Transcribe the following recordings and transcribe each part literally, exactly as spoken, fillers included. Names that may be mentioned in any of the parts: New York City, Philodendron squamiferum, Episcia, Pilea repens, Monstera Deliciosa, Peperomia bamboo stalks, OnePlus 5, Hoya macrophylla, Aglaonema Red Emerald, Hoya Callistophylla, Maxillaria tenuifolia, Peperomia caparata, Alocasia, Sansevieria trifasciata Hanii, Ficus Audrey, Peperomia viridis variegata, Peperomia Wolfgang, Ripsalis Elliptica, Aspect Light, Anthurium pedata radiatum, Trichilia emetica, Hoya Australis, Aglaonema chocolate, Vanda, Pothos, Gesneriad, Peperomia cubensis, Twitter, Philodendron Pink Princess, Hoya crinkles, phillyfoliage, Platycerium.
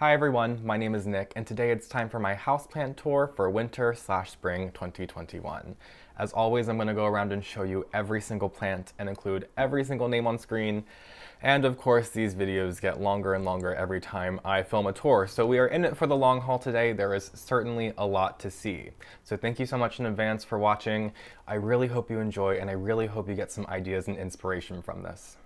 Hi everyone, my name is Nick, and today it's time for my houseplant tour for winter slash spring twenty twenty-one. As always, I'm going to go around and show you every single plant and include every single name on screen. And of course, these videos get longer and longer every time I film a tour, so we are in it for the long haul today. There is certainly a lot to see. So thank you so much in advance for watching. I really hope you enjoy, and I really hope you get some ideas and inspiration from this.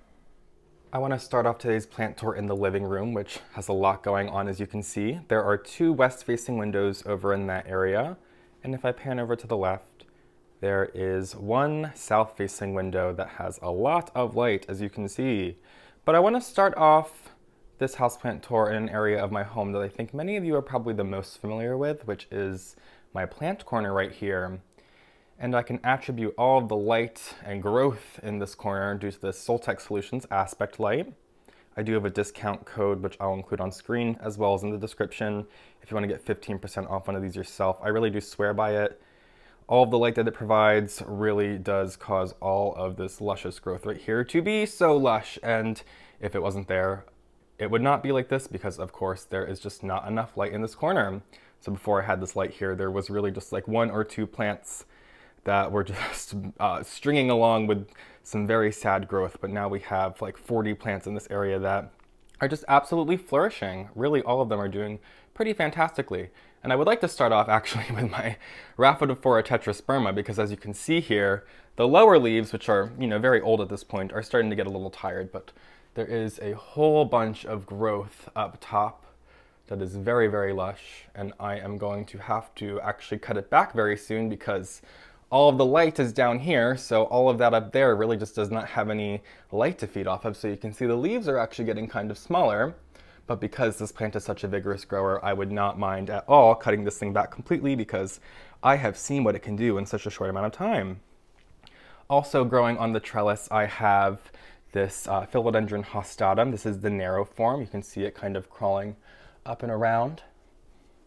I want to start off today's plant tour in the living room, which has a lot going on, as you can see. There are two west-facing windows over in that area, and if I pan over to the left, there is one south-facing window that has a lot of light, as you can see. But I want to start off this houseplant tour in an area of my home that I think many of you are probably the most familiar with, which is my plant corner right here. And I can attribute all of the light and growth in this corner due to the Soltech Solutions aspect light. I do have a discount code, which I'll include on screen as well as in the description. If you want to get fifteen percent off one of these yourself, I really do swear by it. All of the light that it provides really does cause all of this luscious growth right here to be so lush. And if it wasn't there, it would not be like this because, of course, there is just not enough light in this corner. So before I had this light here, there was really just like one or two plants that we're just uh, stringing along with some very sad growth, but now we have like forty plants in this area that are just absolutely flourishing. Really, all of them are doing pretty fantastically. And I would like to start off actually with my Raphidophora tetrasperma, because as you can see here, the lower leaves, which are, you know, very old at this point, are starting to get a little tired, but there is a whole bunch of growth up top that is very, very lush. And I am going to have to actually cut it back very soon because all of the light is down here, so all of that up there really just does not have any light to feed off of, so you can see the leaves are actually getting kind of smaller, but because this plant is such a vigorous grower, I would not mind at all cutting this thing back completely because I have seen what it can do in such a short amount of time. Also growing on the trellis, I have this uh, Philodendron hostatum. This is the narrow form. You can see it kind of crawling up and around.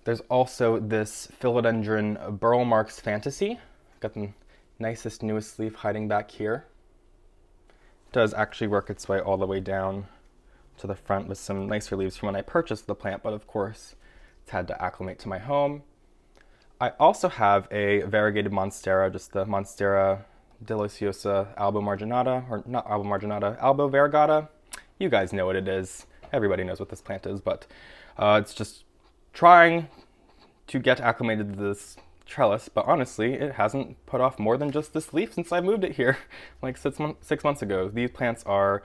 There's also this Philodendron Burle Marx Fantasy. Got the nicest, newest leaf hiding back here. It does actually work its way all the way down to the front with some nicer leaves from when I purchased the plant, but of course, it's had to acclimate to my home. I also have a variegated Monstera, just the Monstera Deliciosa Albo Marginata, or not Albo Marginata, Albo Variegata. You guys know what it is. Everybody knows what this plant is, but uh, it's just trying to get acclimated to this trellis, but honestly, it hasn't put off more than just this leaf since I moved it here like six, mon six months ago. These plants are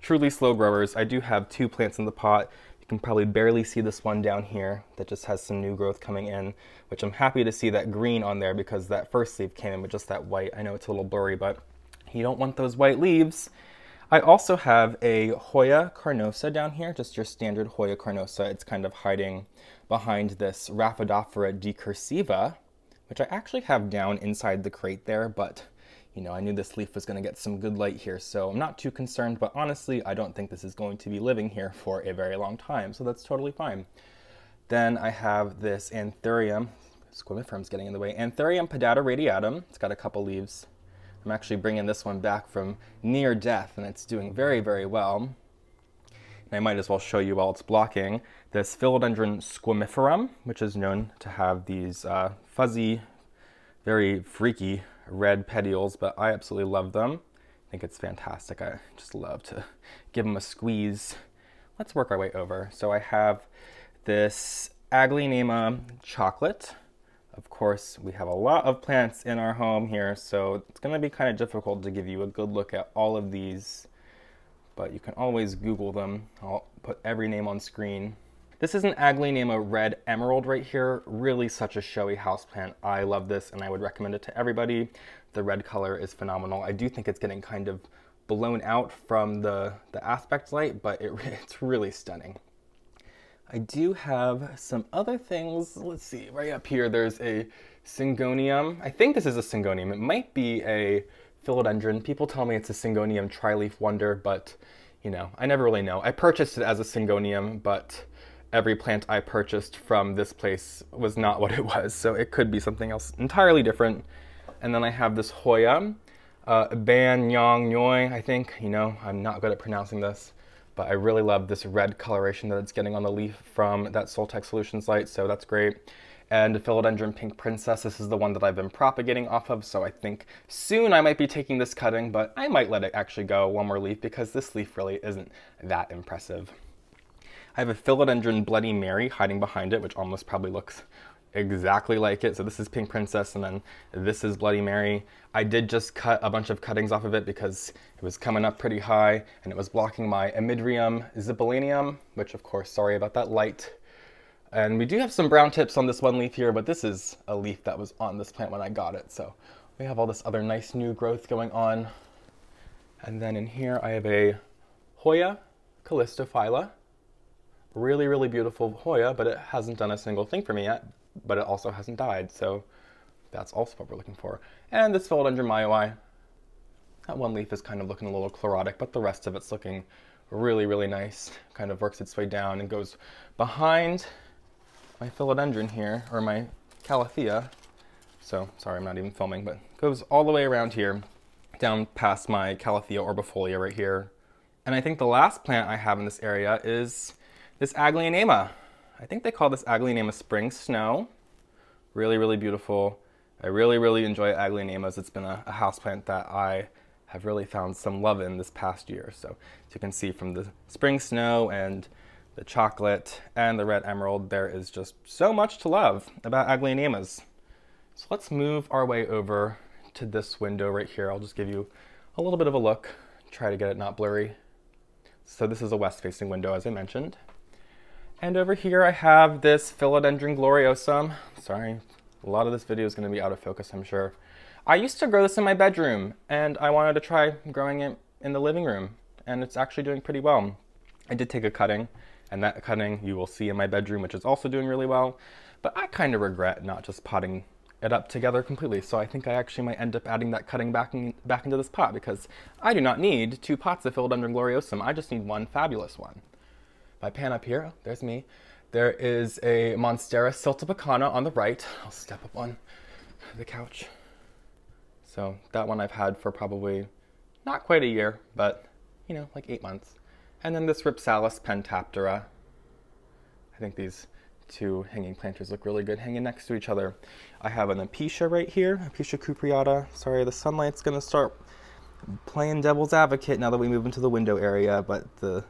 truly slow growers. I do have two plants in the pot. You can probably barely see this one down here that just has some new growth coming in, which I'm happy to see that green on there because that first leaf came in with just that white. I know it's a little blurry, but you don't want those white leaves. I also have a Hoya carnosa down here, just your standard Hoya carnosa. It's kind of hiding behind this Raphidophora decursiva, which I actually have down inside the crate there, but you know, I knew this leaf was going to get some good light here, so I'm not too concerned, but honestly, I don't think this is going to be living here for a very long time, so that's totally fine. Then I have this Anthurium, squamiferum's getting in the way, Anthurium pedata radiatum. It's got a couple leaves. I'm actually bringing this one back from near death, and it's doing very, very well. And I might as well show you while it's blocking this Philodendron squamiferum, which is known to have these uh, fuzzy, very freaky red petioles, but I absolutely love them. I think it's fantastic. I just love to give them a squeeze. Let's work our way over. So I have this Aglaonema chocolate. Of course, we have a lot of plants in our home here, so it's going to be kind of difficult to give you a good look at all of these, but you can always Google them. I'll put every name on screen. This is an Aglaonema Red Emerald right here. Really such a showy houseplant. I love this and I would recommend it to everybody. The red color is phenomenal. I do think it's getting kind of blown out from the, the aspect light, but it, it's really stunning. I do have some other things. Let's see, right up here there's a Syngonium. I think this is a Syngonium. It might be a Philodendron. People tell me it's a Syngonium tri-leaf Wonder, but you know, I never really know. I purchased it as a Syngonium, but every plant I purchased from this place was not what it was, so it could be something else entirely different. And then I have this Hoya, uh, Banyong Nyoi, I think. You know, I'm not good at pronouncing this, but I really love this red coloration that it's getting on the leaf from that Soltech Solutions light, so that's great. And Philodendron Pink Princess, this is the one that I've been propagating off of, so I think soon I might be taking this cutting, but I might let it actually go one more leaf because this leaf really isn't that impressive. I have a Philodendron Bloody Mary hiding behind it, which almost probably looks exactly like it. So this is Pink Princess, and then this is Bloody Mary. I did just cut a bunch of cuttings off of it because it was coming up pretty high, and it was blocking my Imidrium Zibelinum, which of course, sorry about that light. And we do have some brown tips on this one leaf here, but this is a leaf that was on this plant when I got it. So we have all this other nice new growth going on. And then in here, I have a Hoya Callistophylla. Really, really beautiful Hoya, but it hasn't done a single thing for me yet, but it also hasn't died, so that's also what we're looking for. And this Philodendron Myoi, that one leaf is kind of looking a little chlorotic, but the rest of it's looking really, really nice. Kind of works its way down and goes behind my Philodendron here, or my Calathea. So, sorry, I'm not even filming, but goes all the way around here, down past my Calathea orbifolia right here. And I think the last plant I have in this area is this Aglaonema. I think they call this Aglaonema Spring Snow. Really, really beautiful. I really, really enjoy Aglaonemas. It's been a, a houseplant that I have really found some love in this past year. So as you can see from the Spring Snow and the chocolate and the Red Emerald, there is just so much to love about Aglaonemas. So let's move our way over to this window right here. I'll just give you a little bit of a look, try to get it not blurry. So this is a west-facing window, as I mentioned. And over here I have this Philodendron Gloriosum. Sorry, a lot of this video is going to be out of focus, I'm sure. I used to grow this in my bedroom, and I wanted to try growing it in the living room, and it's actually doing pretty well. I did take a cutting, and that cutting you will see in my bedroom, which is also doing really well, but I kind of regret not just potting it up together completely, so I think I actually might end up adding that cutting back, in, back into this pot, because I do not need two pots of Philodendron Gloriosum, I just need one fabulous one. I pan up here, oh, there's me. There is a Monstera Siltapicana on the right. I'll step up on the couch. So that one I've had for probably not quite a year, but you know, like eight months. And then this Ripsalis Pentaptera. I think these two hanging planters look really good hanging next to each other. I have an Episcia right here, Episcia cupriata. Sorry, the sunlight's gonna start playing devil's advocate now that we move into the window area, but the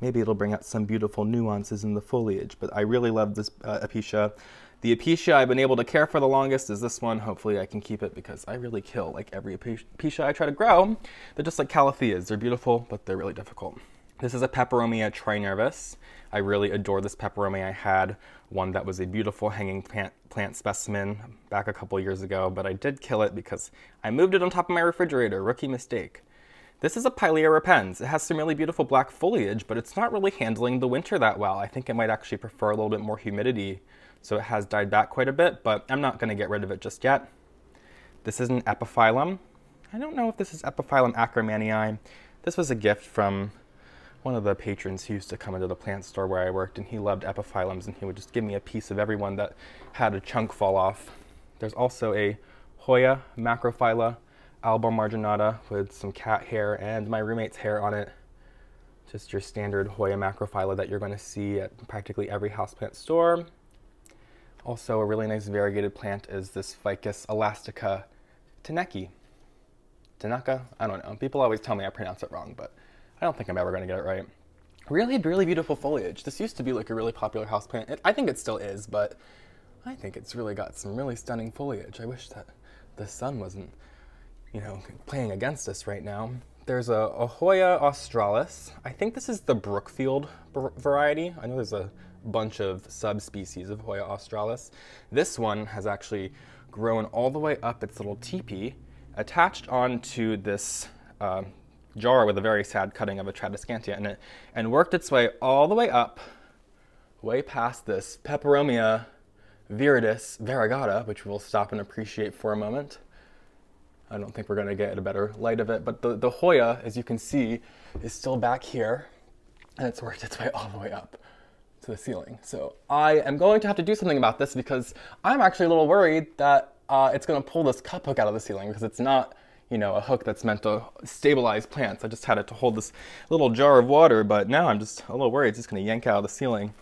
maybe it'll bring out some beautiful nuances in the foliage, but I really love this uh, Episcia. The Episcia I've been able to care for the longest is this one. Hopefully I can keep it because I really kill like every Episcia I try to grow. They're just like Calatheas. They're beautiful, but they're really difficult. This is a Peperomia tri-nervous. I really adore this Peperomia. I had one that was a beautiful hanging plant, plant specimen back a couple years ago, but I did kill it because I moved it on top of my refrigerator. Rookie mistake. This is a Pilea repens. It has some really beautiful black foliage, but it's not really handling the winter that well. I think it might actually prefer a little bit more humidity, so it has died back quite a bit, but I'm not going to get rid of it just yet. This is an Epiphyllum. I don't know if this is Epiphyllum acromanii. This was a gift from one of the patrons who used to come into the plant store where I worked, and he loved Epiphyllums, and he would just give me a piece of every one that had a chunk fall off. There's also a Hoya macrophylla Alba marginata with some cat hair and my roommate's hair on it. Just your standard Hoya macrophylla that you're going to see at practically every houseplant store. Also a really nice variegated plant is this Ficus elastica Taneki. Tanaka? I don't know. People always tell me I pronounce it wrong, but I don't think I'm ever going to get it right. Really, really beautiful foliage. This used to be like a really popular houseplant. It, I think it still is, but I think it's really got some really stunning foliage. I wish that the sun wasn't, you know, playing against us right now. There's a, a Hoya Australis. I think this is the Brookfield variety. I know there's a bunch of subspecies of Hoya Australis. This one has actually grown all the way up its little teepee, attached onto this uh, jar with a very sad cutting of a Tradescantia in it, and worked its way all the way up, way past this Peperomia viridis variegata, which we'll stop and appreciate for a moment. I don't think we're going to get a better light of it, but the, the Hoya, as you can see, is still back here, and it's worked its way all the way up to the ceiling. So I am going to have to do something about this because I'm actually a little worried that uh, it's going to pull this cup hook out of the ceiling because it's not you know, a hook that's meant to stabilize plants. I just had it to hold this little jar of water, but now I'm just a little worried it's just gonna yank out of the ceiling.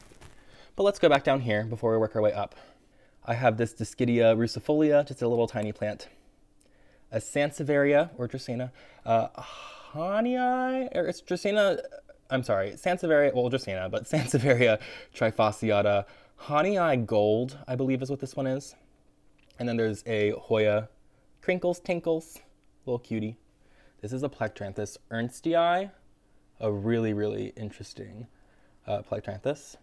But let's go back down here before we work our way up. I have this Dischidia russifolia, just a little tiny plant. A Sansevieria, or Dracaena, uh, Hanii, or it's Dracaena, I'm sorry, Sansevieria, well, Dracaena, but Sansevieria trifasciata, Hanii Gold, I believe is what this one is. And then there's a Hoya Crinkles Tinkles, little cutie. This is a Plectranthus ernstii, a really, really interesting uh, Plectranthus.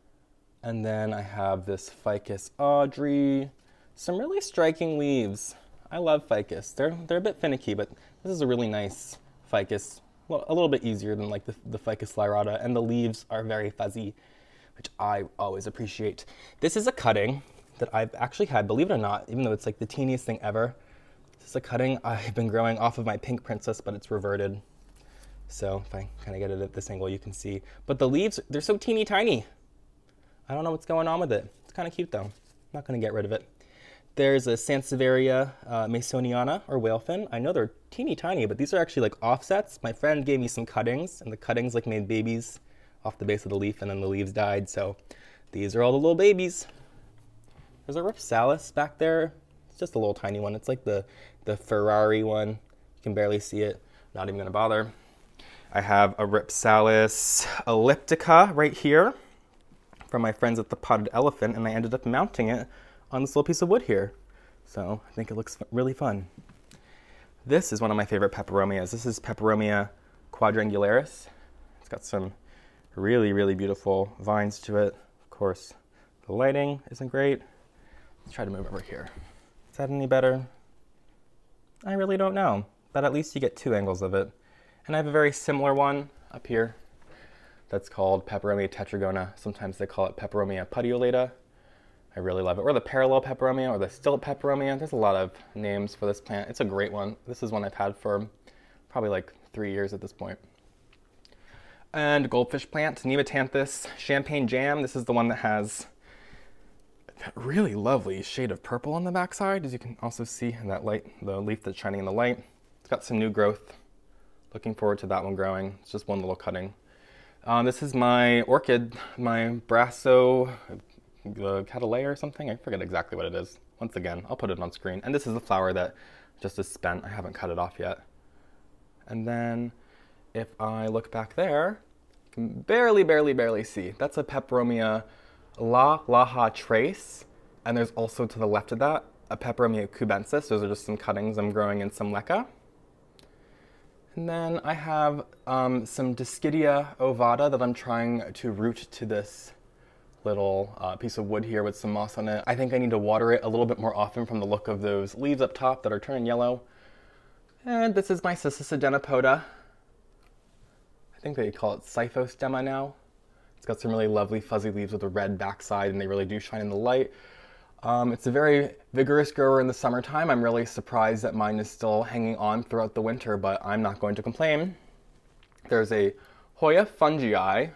And then I have this Ficus Audrey, some really striking leaves. I love ficus. They're, they're a bit finicky, but this is a really nice ficus. Well, a little bit easier than like the, the Ficus lyrata, and the leaves are very fuzzy, which I always appreciate. This is a cutting that I've actually had, believe it or not, even though it's like the teeniest thing ever. This is a cutting I've been growing off of my Pink Princess, but it's reverted. So if I kind of get it at this angle, you can see. But the leaves, they're so teeny tiny. I don't know what's going on with it. It's kind of cute though. I'm not going to get rid of it. There's a Sansevieria uh, Masoniana, or whalefin. I know they're teeny tiny, but these are actually like offsets. My friend gave me some cuttings, and the cuttings like made babies off the base of the leaf, and then the leaves died. So these are all the little babies. There's a Ripsalis back there. It's just a little tiny one. It's like the, the Ferrari one. You can barely see it. Not even gonna bother. I have a Ripsalis elliptica right here from my friends at the Potted Elephant, and I ended up mounting it on this little piece of wood here. So I think it looks really fun. This is one of my favorite peperomias. This is Peperomia quadrangularis. It's got some really, really beautiful vines to it. Of course, the lighting isn't great. Let's try to move over here. Is that any better? I really don't know, but at least you get two angles of it. And I have a very similar one up here that's called Peperomia tetragona. Sometimes they call it Peperomia pediolata. I really love it. Or the parallel peperomia, or the stilt peperomia. There's a lot of names for this plant. It's a great one. This is one I've had for probably like three years at this point. And goldfish plant, Nematoanthus champagne jam. This is the one that has that really lovely shade of purple on the backside, as you can also see in that light, the leaf that's shining in the light. It's got some new growth. Looking forward to that one growing. It's just one little cutting. Uh, this is my orchid, my Brasso, the Catalea or something. I forget exactly what it is. Once again, I'll put it on screen. And this is the flower that just is spent. I haven't cut it off yet. And then if I look back there, you can barely, barely, barely see. That's a Peperomia La Laha Trace. And there's also to the left of that, a Peperomia cubensis. Those are just some cuttings I'm growing in some leca. And then I have um, some Dischidia ovata that I'm trying to root to this little uh, piece of wood here with some moss on it. I think I need to water it a little bit more often from the look of those leaves up top that are turning yellow. And this is my Cycicedenopoda. I think they call it Cyphostemma now. It's got some really lovely fuzzy leaves with a red backside, and they really do shine in the light. Um, it's a very vigorous grower in the summertime. I'm really surprised that mine is still hanging on throughout the winter, but I'm not going to complain. There's a Hoya fungii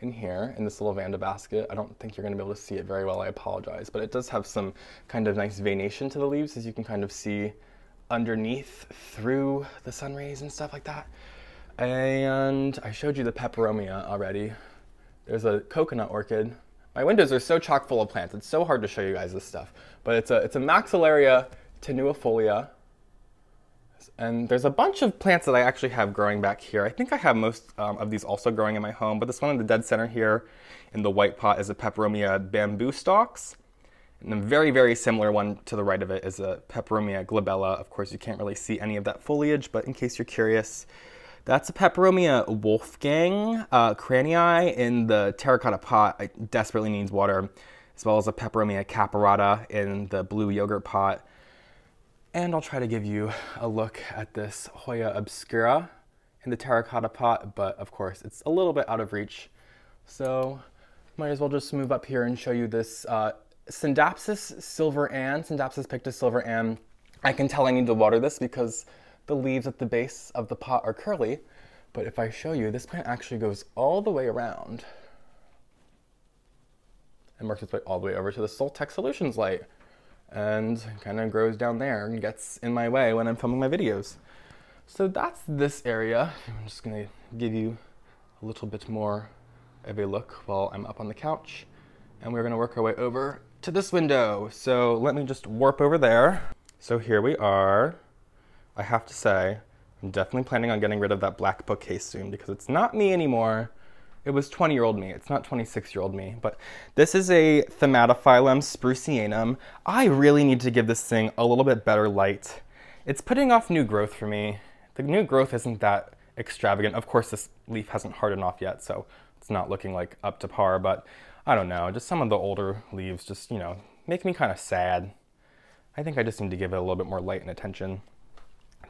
in here, in this little Vanda basket. I don't think you're going to be able to see it very well, I apologize, but it does have some kind of nice venation to the leaves, as you can kind of see underneath through the sun rays and stuff like that. And I showed you the peperomia already. There's a coconut orchid. My windows are so chock full of plants, it's so hard to show you guys this stuff, but it's a, it's a Maxillaria tenuifolia. And there's a bunch of plants that I actually have growing back here. I think I have most um, of these also growing in my home, but this one in the dead center here in the white pot is a Peperomia bamboo stalks. And a very, very similar one to the right of it is a Peperomia glabella. Of course, you can't really see any of that foliage, but in case you're curious, that's a Peperomia wolfgang uh, cranii in the terracotta pot. It desperately needs water, as well as a Peperomia caparata in the blue yogurt pot. And I'll try to give you a look at this Hoya Obscura in the terracotta pot, but of course it's a little bit out of reach. So might as well just move up here and show you this uh, Syndapsis silver Ann, Syndapsis pictus silver Ann. I can tell I need to water this because the leaves at the base of the pot are curly, but if I show you, this plant actually goes all the way around and works its way all the way over to the Soltech Solutions light, and kind of grows down there and gets in my way when I'm filming my videos. So that's this area. I'm just gonna give you a little bit more of a look while I'm up on the couch. And we're gonna work our way over to this window. So let me just warp over there. So here we are. I have to say, I'm definitely planning on getting rid of that black bookcase soon because it's not me anymore. It was twenty-year-old me. It's not twenty-six-year-old me, but this is a Themattophyllum sprucianum. I really need to give this thing a little bit better light. It's putting off new growth for me. The new growth isn't that extravagant. Of course, this leaf hasn't hardened off yet, so it's not looking like up to par, but I don't know. Just some of the older leaves just, you know, make me kind of sad. I think I just need to give it a little bit more light and attention.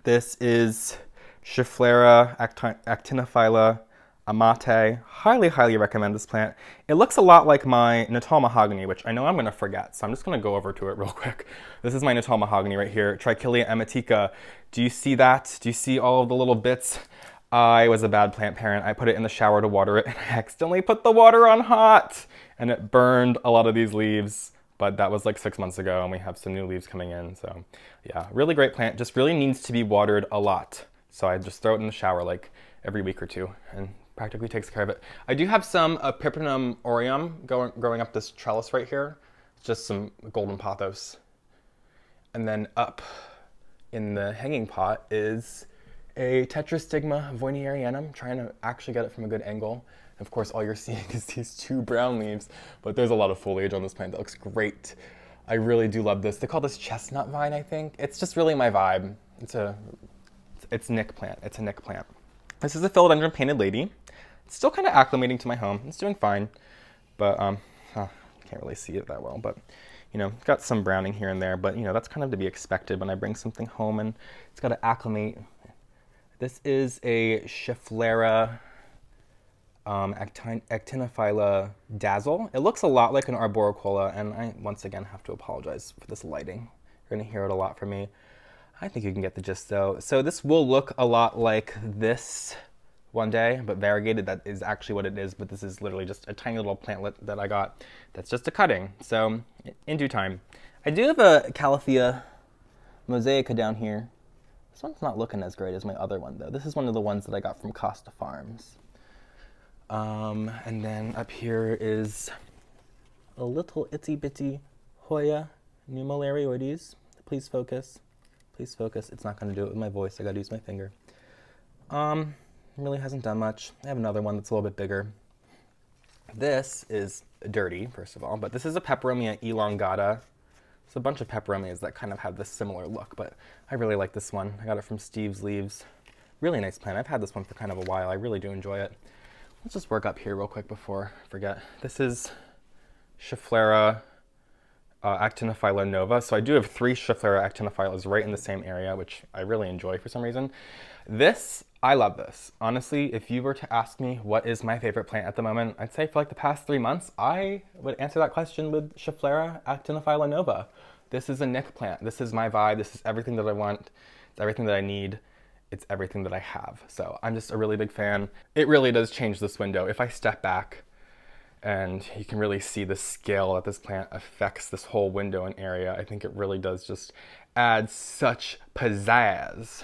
This is Schefflera actinophylla. Amate, highly, highly recommend this plant. It looks a lot like my Natal Mahogany, which I know I'm gonna forget, so I'm just gonna go over to it real quick. This is my Natal Mahogany right here, Trichilia emetica. Do you see that? Do you see all of the little bits? I was a bad plant parent. I put it in the shower to water it, and I accidentally put the water on hot, and it burned a lot of these leaves, but that was like six months ago, and we have some new leaves coming in, so yeah, really great plant. Just really needs to be watered a lot, so I just throw it in the shower like every week or two, and practically takes care of it. I do have some uh, Epipremnum aureum going, growing up this trellis right here. It's just some golden pothos. And then up in the hanging pot is a Tetrastigma voinierianum. I'm trying to actually get it from a good angle. And of course, all you're seeing is these two brown leaves, but there's a lot of foliage on this plant that looks great. I really do love this. They call this chestnut vine, I think. It's just really my vibe. It's a, it's Nick plant, it's a Nick plant. This is a Philodendron Painted Lady. It's still kind of acclimating to my home. It's doing fine, but um, oh, can't really see it that well, but you know, got some browning here and there, but you know, that's kind of to be expected when I bring something home and it's got to acclimate. This is a Schefflera um, actin actinophylla dazzle. It looks a lot like an arboricola, and I once again have to apologize for this lighting. You're gonna hear it a lot from me. I think you can get the gist though. So this will look a lot like this one day, but variegated, that is actually what it is, but this is literally just a tiny little plantlet that I got that's just a cutting, so in due time. I do have a Calathea mosaica down here. This one's not looking as great as my other one though. This is one of the ones that I got from Costa Farms. Um, and then up here is a little itty bitty Hoya pneumolarioides. Please focus. Please focus. It's not going to do it with my voice. I got to use my finger. Um, really hasn't done much. I have another one that's a little bit bigger. This is dirty, first of all, but this is a Peperomia elongata. It's a bunch of peperomias that kind of have this similar look, but I really like this one. I got it from Steve's Leaves. Really nice plant. I've had this one for kind of a while. I really do enjoy it. Let's just work up here real quick before I forget. This is Schefflera Uh, actinophylla nova. So I do have three Schefflera actinophylla right in the same area, which I really enjoy for some reason. This, I love this. Honestly, if you were to ask me what is my favorite plant at the moment, I'd say for like the past three months, I would answer that question with Schefflera actinophylla nova. This is a Nick plant. This is my vibe. This is everything that I want. It's everything that I need. It's everything that I have. So I'm just a really big fan. It really does change this window. If I step back, and you can really see the scale that this plant affects this whole window and area. I think it really does just add such pizzazz.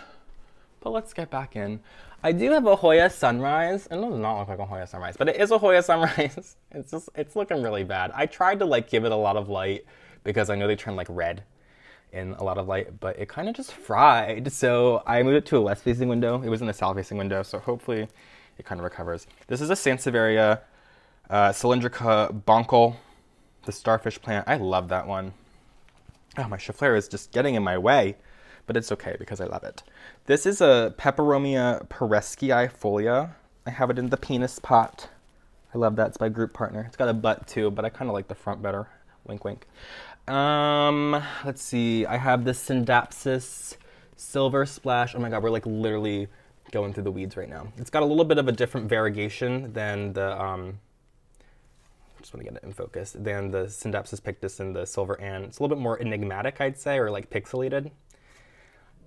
But let's get back in. I do have a Hoya Sunrise. It does not look like a Hoya Sunrise, but it is a Hoya Sunrise. It's just, it's looking really bad. I tried to like give it a lot of light because I know they turn like red in a lot of light, but it kind of just fried. So I moved it to a west facing window. It was in a south facing window, so hopefully it kind of recovers. This is a Sansevieria Uh, Cylindrica Bonkel, the starfish plant. I love that one. Oh, my Schefflera is just getting in my way, but it's okay because I love it. This is a Peperomia perescii folia. I have it in the penis pot. I love that. It's my group partner. It's got a butt too, but I kind of like the front better. Wink, wink. Um, let's see. I have the Syndapsis Silver Splash. Oh my God, we're like literally going through the weeds right now. It's got a little bit of a different variegation than the... Um, just want to get it in focus, than the Syndapsis pictus and the Silver Ann. It's a little bit more enigmatic, I'd say, or like pixelated.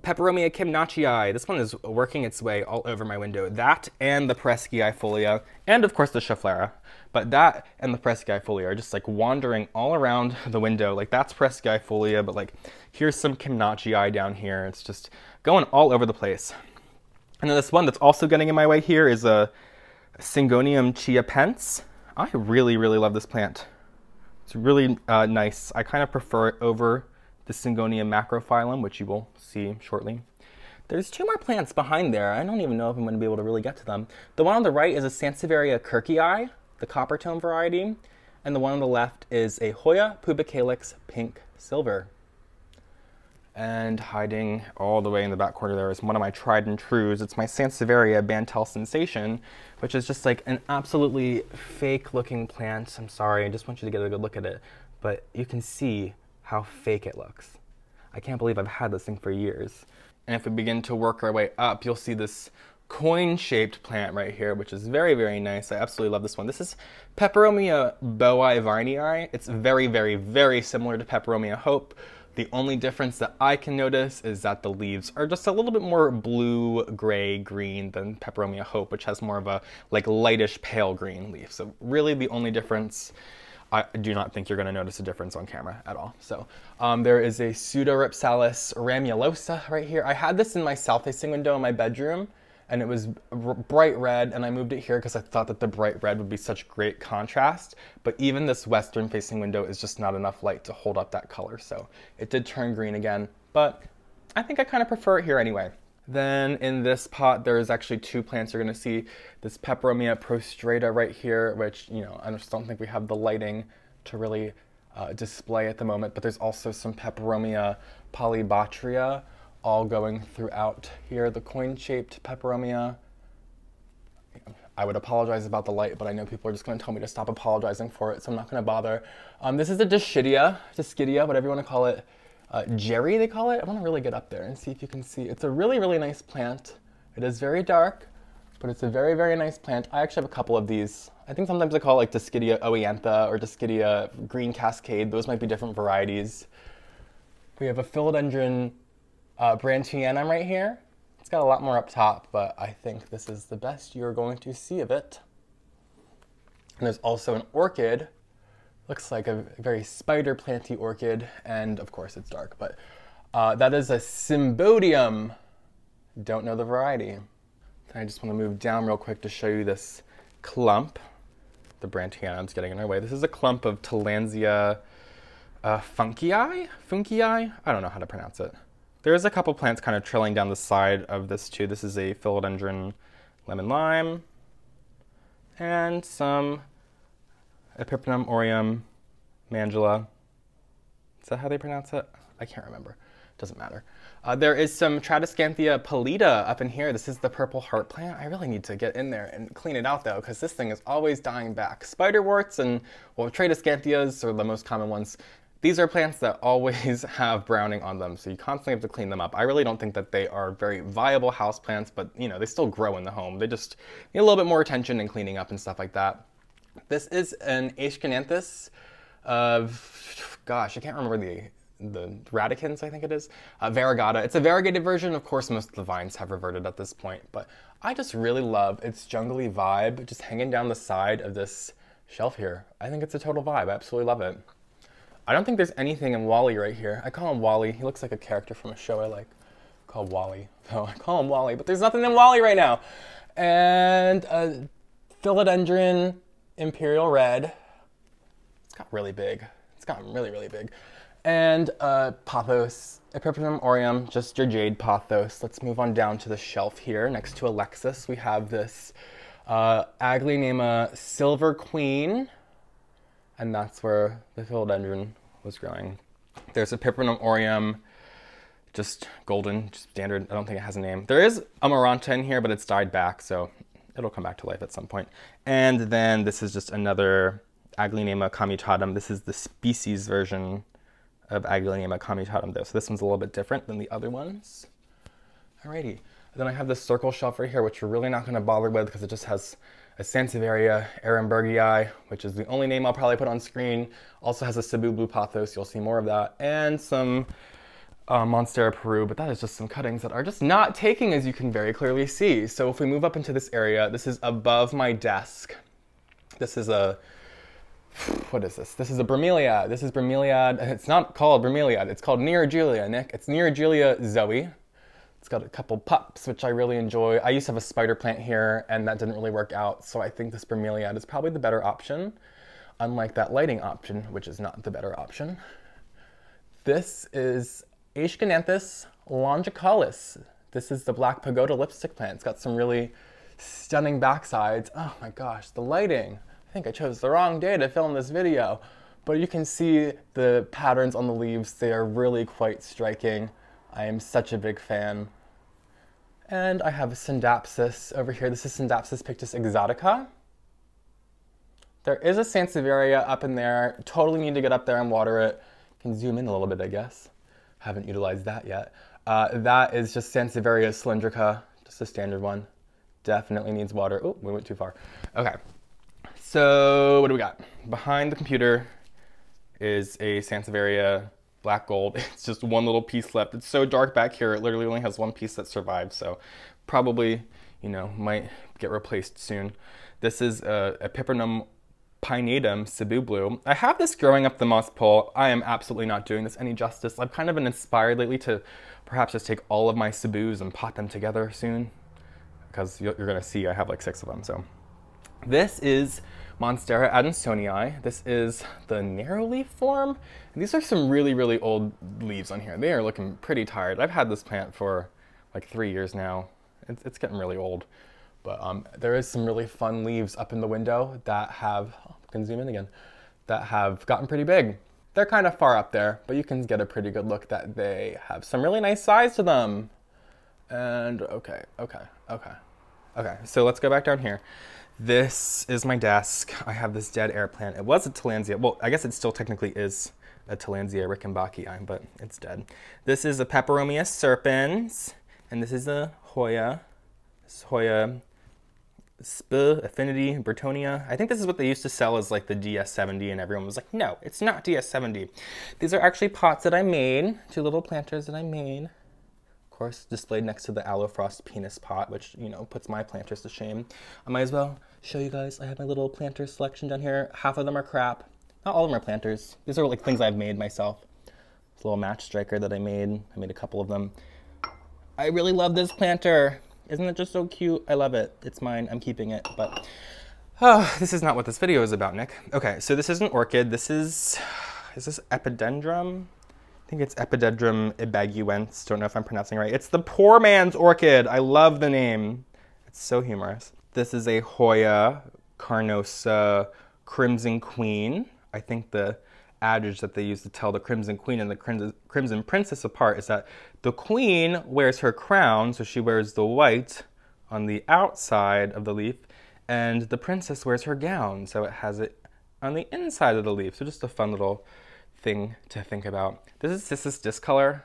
Peperomia Kimnachii. This one is working its way all over my window. That and the Perescii folia, and of course the Schefflera. But that and the Perescii folia are just like wandering all around the window. Like that's Perescii folia, but like here's some Kimnachii down here. It's just going all over the place. And then this one that's also getting in my way here is a Syngonium tri-leaf Wonder. I really, really love this plant. It's really uh, nice. I kind of prefer it over the Syngonium macrophyllum, which you will see shortly. There's two more plants behind there. I don't even know if I'm going to be able to really get to them. The one on the right is a Sansevieria kirkii, the copper tone variety. And the one on the left is a Hoya pubicalyx pink silver. And hiding all the way in the back corner there is one of my tried and trues. It's my Sansevieria Bantel Sensation, which is just like an absolutely fake looking plant. I'm sorry, I just want you to get a good look at it. But you can see how fake it looks. I can't believe I've had this thing for years. And if we begin to work our way up, you'll see this coin-shaped plant right here, which is very, very nice. I absolutely love this one. This is Peperomia boei varnii. It's very, very, very similar to Peperomia hope. The only difference that I can notice is that the leaves are just a little bit more blue, gray, green than Peperomia hope, which has more of a like lightish pale green leaf. So really the only difference, I do not think you're going to notice a difference on camera at all. So um, there is a Pseudoripsalis ramulosa right here. I had this in my south facing window in my bedroom, and it was bright red, and I moved it here because I thought that the bright red would be such great contrast, but even this western facing window is just not enough light to hold up that color, so it did turn green again, but I think I kind of prefer it here anyway. Then in this pot, there's actually two plants you're going to see. This Peperomia prostrata right here, which, you know, I just don't think we have the lighting to really uh, display at the moment, but there's also some Peperomia polybottria all going throughout here. The coin-shaped Peperomia. I would apologize about the light, but I know people are just going to tell me to stop apologizing for it, so I'm not going to bother. Um, this is a Dischidia, Dischidia, whatever you want to call it. Uh, Jerry, they call it. I want to really get up there and see if you can see. It's a really, really nice plant. It is very dark, but it's a very, very nice plant. I actually have a couple of these. I think sometimes I call it like Dischidia oeantha or Dischidia green cascade. Those might be different varieties. We have a Philodendron uh, Branchianum right here. It's got a lot more up top, but I think this is the best you're going to see of it. And there's also an orchid. Looks like a very spider planty orchid, and of course it's dark, but uh, that is a Cymbotium. Don't know the variety. I just want to move down real quick to show you this clump. The Branchianum's getting in our way. This is a clump of Tillandsia uh, funcii? Funcii? I don't know how to pronounce it. There's a couple plants kind of trailing down the side of this too. This is a Philodendron lemon lime, and some Epipremnum aureum mandula. Is that how they pronounce it? I can't remember. Doesn't matter. Uh, there is some Tradescanthia pallida up in here. This is the purple heart plant. I really need to get in there and clean it out though, because this thing is always dying back. Spiderworts and, well, Tradescanthias are the most common ones. These are plants that always have browning on them, so you constantly have to clean them up. I really don't think that they are very viable houseplants, but you know, they still grow in the home. They just need a little bit more attention and cleaning up and stuff like that. This is an Aeschynanthus of, gosh, I can't remember the the radicans, I think it is, uh, variegata. It's a variegated version. Of course, most of the vines have reverted at this point, but I just really love its jungly vibe just hanging down the side of this shelf here. I think it's a total vibe. I absolutely love it. I don't think there's anything in Wally right here. I call him Wally. He looks like a character from a show I like called Wally. So I call him Wally, but there's nothing in Wally right now. And a Philodendron Imperial Red. It's got really big. It's gotten really, really big. And uh, Pothos, Epipremnum aureum, just your jade pothos. Let's move on down to the shelf here. Next to Alexis, we have this uh, Aglaonema Silver Queen. And that's where the Philodendron was growing. There's a Epipremnum aureum, just golden, just standard. I don't think it has a name. There is Amaranta in here, but it's died back, so it'll come back to life at some point. And then this is just another Aglaonema commutatum. This is the species version of Aglaonema commutatum though. So this one's a little bit different than the other ones. Alrighty. And then I have this circle shelf right here, which we're really not gonna bother with because it just has a Sansevieria ehrenbergii, which is the only name I'll probably put on screen. Also has a Cebu Blue Pothos, you'll see more of that, and some Uh, Monstera Peru, but that is just some cuttings that are just not taking, as you can very clearly see. So if we move up into this area, this is above my desk. This is a, what is this? This is a bromeliad. This is bromeliad. It's not called bromeliad. It's called Neoregelia, Nick. It's Neoregelia zoe. It's got a couple pups, which I really enjoy. I used to have a spider plant here and that didn't really work out, so I think this bromeliad is probably the better option, unlike that lighting option, which is not the better option. This is Aeschynanthus longicollis. This is the black pagoda lipstick plant. It's got some really stunning backsides. Oh my gosh, the lighting. I think I chose the wrong day to film this video, but you can see the patterns on the leaves. They are really quite striking. I am such a big fan. And I have a Syndapsis over here. This is Syndapsis pictus exotica. There is a Sansevieria up in there. Totally need to get up there and water it. Can zoom in a little bit, I guess. Haven't utilized that yet. Uh, that is just Sansevieria cylindrica, just a standard one. Definitely needs water. Oh, we went too far. Okay, so what do we got? Behind the computer is a Sansevieria black gold. It's just one little piece left. It's so dark back here, it literally only has one piece that survived, so probably, you know, might get replaced soon. This is a, a Epipremnum Pineatum Cebu Blue. I have this growing up the moss pole. I am absolutely not doing this any justice. I've kind of been inspired lately to perhaps just take all of my Cebus and pot them together soon, because you're going to see I have like six of them. So this is Monstera Adansonii. This is the narrow leaf form. And these are some really, really old leaves on here. They are looking pretty tired. I've had this plant for like three years now. It's, it's getting really old. But um, there is some really fun leaves up in the window that have, oh, I can zoom in again, that have gotten pretty big. They're kind of far up there, but you can get a pretty good look that they have some really nice size to them. And okay, okay, okay, okay. So let's go back down here. This is my desk. I have this dead air plant. It was a Tillandsia. Well, I guess it still technically is a Tillandsia Rickenbachii, but it's dead. This is a Peperomia serpens, and this is a Hoya. This is Hoya Sp Affinity, Britonia. I think this is what they used to sell as like the D S seventy, and everyone was like, no, it's not D S seventy. These are actually pots that I made, two little planters that I made. Of course, displayed next to the Allofrost penis pot, which, you know, puts my planters to shame. I might as well show you guys. I have my little planter selection down here. Half of them are crap. Not all of them are planters. These are like things I've made myself. This little match striker that I made. I made a couple of them. I really love this planter. Isn't it just so cute? I love it. It's mine. I'm keeping it, but oh, this is not what this video is about, Nick. Okay, so this is an orchid. This is, is this Epidendrum? I think it's Epidendrum ibaguense. Don't know if I'm pronouncing it right. It's the poor man's orchid. I love the name. It's so humorous. This is a Hoya carnosa Crimson Queen. I think the adage that they use to tell the Crimson Queen and the Crimson, Crimson Princess apart is that the queen wears her crown, so she wears the white on the outside of the leaf, and the princess wears her gown, so it has it on the inside of the leaf. So just a fun little thing to think about. This is Cissus discolor.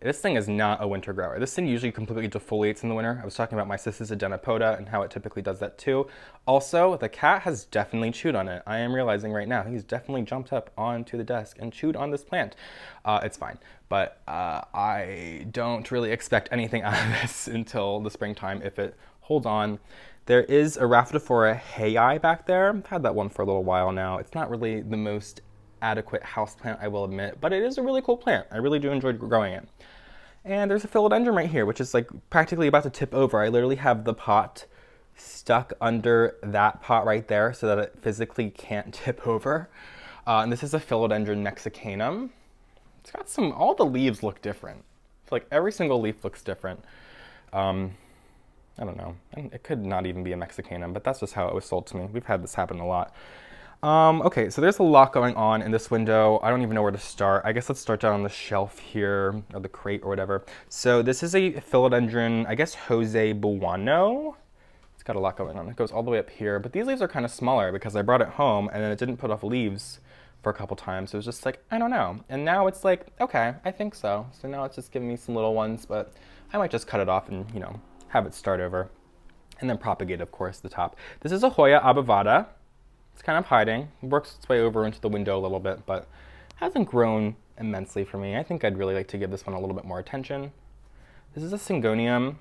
This thing is not a winter grower. This thing usually completely defoliates in the winter. I was talking about my Cissus adenopoda and how it typically does that too. Also, the cat has definitely chewed on it. I am realizing right now, he's definitely jumped up onto the desk and chewed on this plant. Uh, it's fine, but uh, I don't really expect anything out of this until the springtime if it holds on. There is a Raphidophora hayii back there. I've had that one for a little while now. It's not really the most adequate houseplant, I will admit, but it is a really cool plant. I really do enjoy growing it. And there's a philodendron right here, which is like practically about to tip over. I literally have the pot stuck under that pot right there so that it physically can't tip over. Uh, and this is a Philodendron mexicanum. It's got some, all the leaves look different. It's like every single leaf looks different. Um, I don't know. It could not even be a mexicanum, but that's just how it was sold to me. We've had this happen a lot. Um, okay, so there's a lot going on in this window. I don't even know where to start. I guess let's start down on the shelf here, or the crate, or whatever. So this is a Philodendron, I guess, Jose Buono. It's got a lot going on. It goes all the way up here, but these leaves are kind of smaller because I brought it home and then it didn't put off leaves for a couple times. So it was just like, I don't know. And now it's like, okay, I think so. So now it's just giving me some little ones, but I might just cut it off and, you know, have it start over. And then propagate, of course, the top. This is a Hoya obovata. It's kind of hiding. It works its way over into the window a little bit, but hasn't grown immensely for me. I think I'd really like to give this one a little bit more attention. This is a Syngonium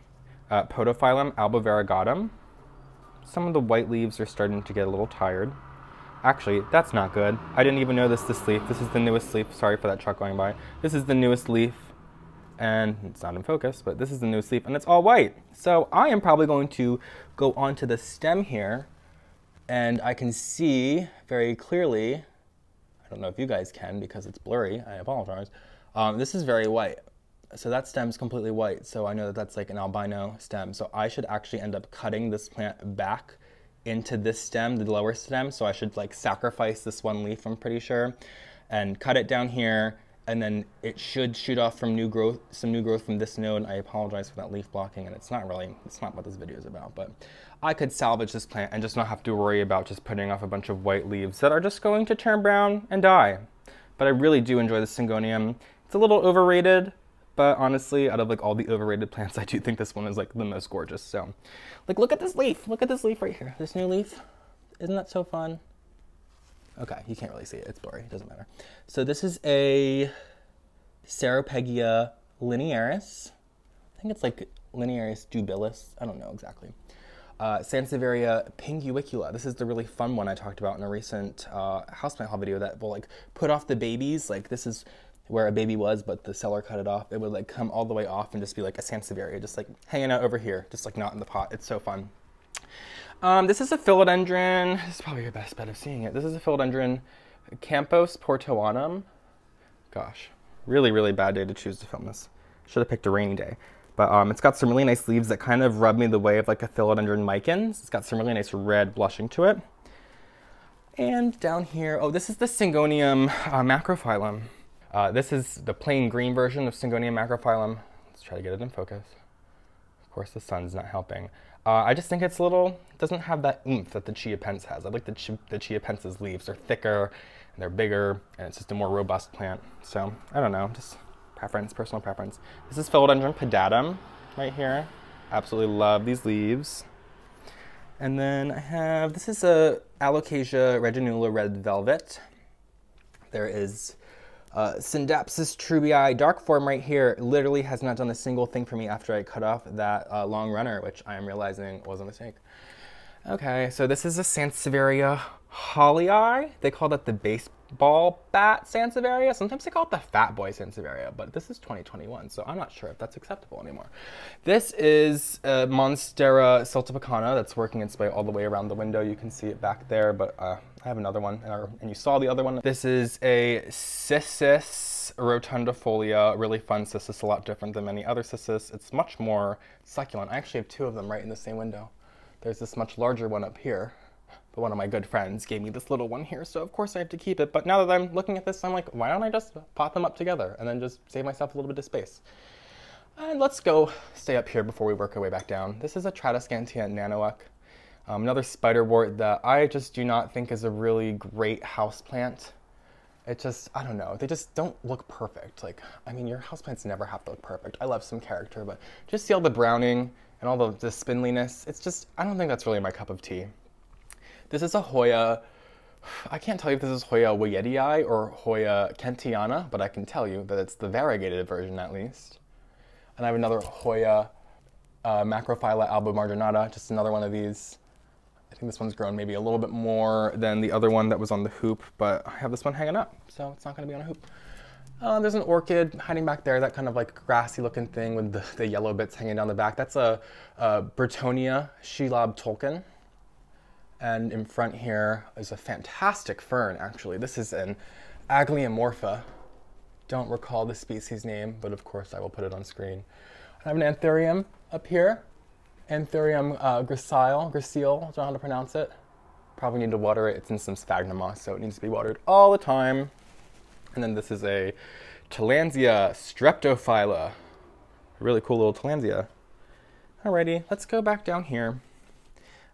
uh, podophyllum albovarigatum. Some of the white leaves are starting to get a little tired. Actually, that's not good. I didn't even know this this leaf. This is the newest leaf. Sorry for that truck going by. This is the newest leaf. and it's not in focus, but this is the new leaf, and it's all white. So I am probably going to go onto the stem here, and I can see very clearly, I don't know if you guys can because it's blurry, I apologize, um, this is very white. So that stem's completely white, so I know that that's like an albino stem. So I should actually end up cutting this plant back into this stem, the lower stem, so I should like sacrifice this one leaf, I'm pretty sure, and cut it down here, and then it should shoot off from new growth, some new growth from this node. I apologize for that leaf blocking, and it's not really, it's not what this video is about, but I could salvage this plant and just not have to worry about just putting off a bunch of white leaves that are just going to turn brown and die. But I really do enjoy the Syngonium. It's a little overrated, but honestly, out of like all the overrated plants, I do think this one is like the most gorgeous. So like, look at this leaf, look at this leaf right here, this new leaf. Isn't that so fun? Okay, you can't really see it, it's blurry, it doesn't matter. So this is a Ceropegia linearis. I think it's like linearis dubilis, I don't know exactly. Uh, Sansevieria pinguicula. This is the really fun one I talked about in a recent uh, houseplant haul video that will like put off the babies. Like this is where a baby was, but the seller cut it off. It would like come all the way off and just be like a Sansevieria, just like hanging out over here, just like not in the pot. It's so fun. Um, this is a philodendron, this is probably your best bet of seeing it. This is a philodendron Campos Portoanum. Gosh, really, really bad day to choose to film this. Should have picked a rainy day. But um, it's got some really nice leaves that kind of rub me the way of like a philodendron micans. It's got some really nice red blushing to it. And down here, oh, this is the Syngonium uh, macrophyllum. Uh, this is the plain green version of Syngonium macrophyllum. Let's try to get it in focus. Of course, the sun's not helping. Uh, I just think it's a little, doesn't have that oomph that the Chia Pence has. I like the, chi the Chia Pence's leaves. They're thicker, and they're bigger, and it's just a more robust plant. So, I don't know, just preference, personal preference. This is Philodendron pedatum right here. Absolutely love these leaves. And then I have, this is a Alocasia reginula red velvet. There is Uh, Syndapsis trubii, dark form right here, literally has not done a single thing for me after I cut off that uh, long runner, which I am realizing was a mistake. Okay, so this is a Sansevieria hollii. They call that the baseball bat Sansevieria. Sometimes they call it the fat boy Sansevieria, but this is twenty twenty-one, so I'm not sure if that's acceptable anymore. This is uh, Monstera Siltapicana that's working its way all the way around the window. You can see it back there, but uh, I have another one, and you saw the other one. This is a Cissus rotundifolia, really fun Cissus, a lot different than many other Cissus. It's much more succulent. I actually have two of them right in the same window. There's this much larger one up here, but one of my good friends gave me this little one here, so of course I have to keep it. But now that I'm looking at this, I'm like, why don't I just pot them up together and then just save myself a little bit of space? And let's go stay up here before we work our way back down. This is a Tradescantia nanowuck. Um, another spiderwort that I just do not think is a really great houseplant. It just, I don't know, they just don't look perfect. Like, I mean, your houseplants never have to look perfect. I love some character, but just see all the browning and all the, the spindliness. It's just, I don't think that's really my cup of tea. This is a Hoya, I can't tell you if this is Hoya Wayetii or Hoya Kentiana, but I can tell you that it's the variegated version at least. And I have another Hoya uh, macrophylla albomarginata, just another one of these. I think this one's grown maybe a little bit more than the other one that was on the hoop, but I have this one hanging up, so it's not going to be on a hoop. Uh, there's an orchid hiding back there, that kind of like grassy looking thing with the, the yellow bits hanging down the back. That's a, a Britonia Shelob Tolkien. And in front here is a fantastic fern, actually. This is an Aglaomorpha. Don't recall the species name, but of course I will put it on screen. I have an Anthurium up here. Anthurium uh, gracile, gracile, don't know how to pronounce it. Probably need to water it, it's in some sphagnum moss, so it needs to be watered all the time. And then this is a Tillandsia streptophylla. A really cool little Tillandsia. Alrighty, let's go back down here.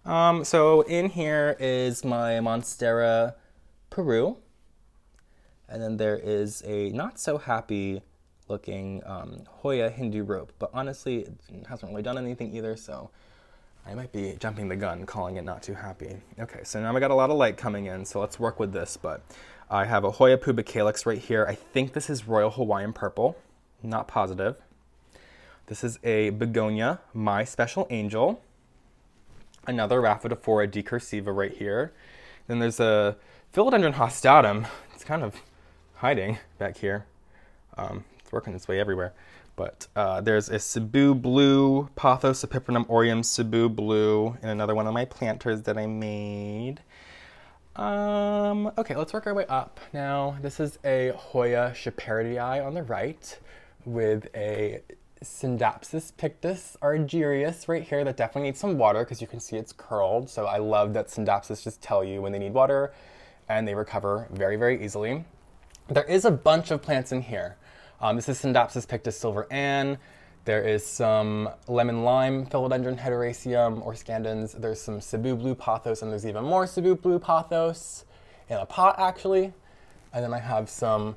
Um, so in here is my Monstera Peru. And then there is a not so happy looking um, Hoya Hindu rope, but honestly, it hasn't really done anything either, so I might be jumping the gun, calling it not too happy. Okay, so now I got a lot of light coming in, so let's work with this, but I have a Hoya pubicalyx right here. I think this is Royal Hawaiian Purple, not positive. This is a Begonia, My Special Angel. Another Raphidophora decursiva right here. Then there's a Philodendron hostatum. It's kind of hiding back here. Um, working its way everywhere. But uh, there's a Cebu Blue, Pothos Epipremnum aureum Cebu Blue, and another one of my planters that I made. Um, okay, let's work our way up. Now, this is a Hoya Schepperidii on the right with a Syndapsis pictus argyrius right here that definitely needs some water because you can see it's curled. So I love that Syndapsis just tell you when they need water and they recover very, very easily. There is a bunch of plants in here. Um, this is Syndapsis pictus silver Ann. There is some lemon lime Philodendron heteraceum or scandens. There's some Cebu Blue Pothos, and there's even more Cebu Blue Pothos in a pot actually. And then I have some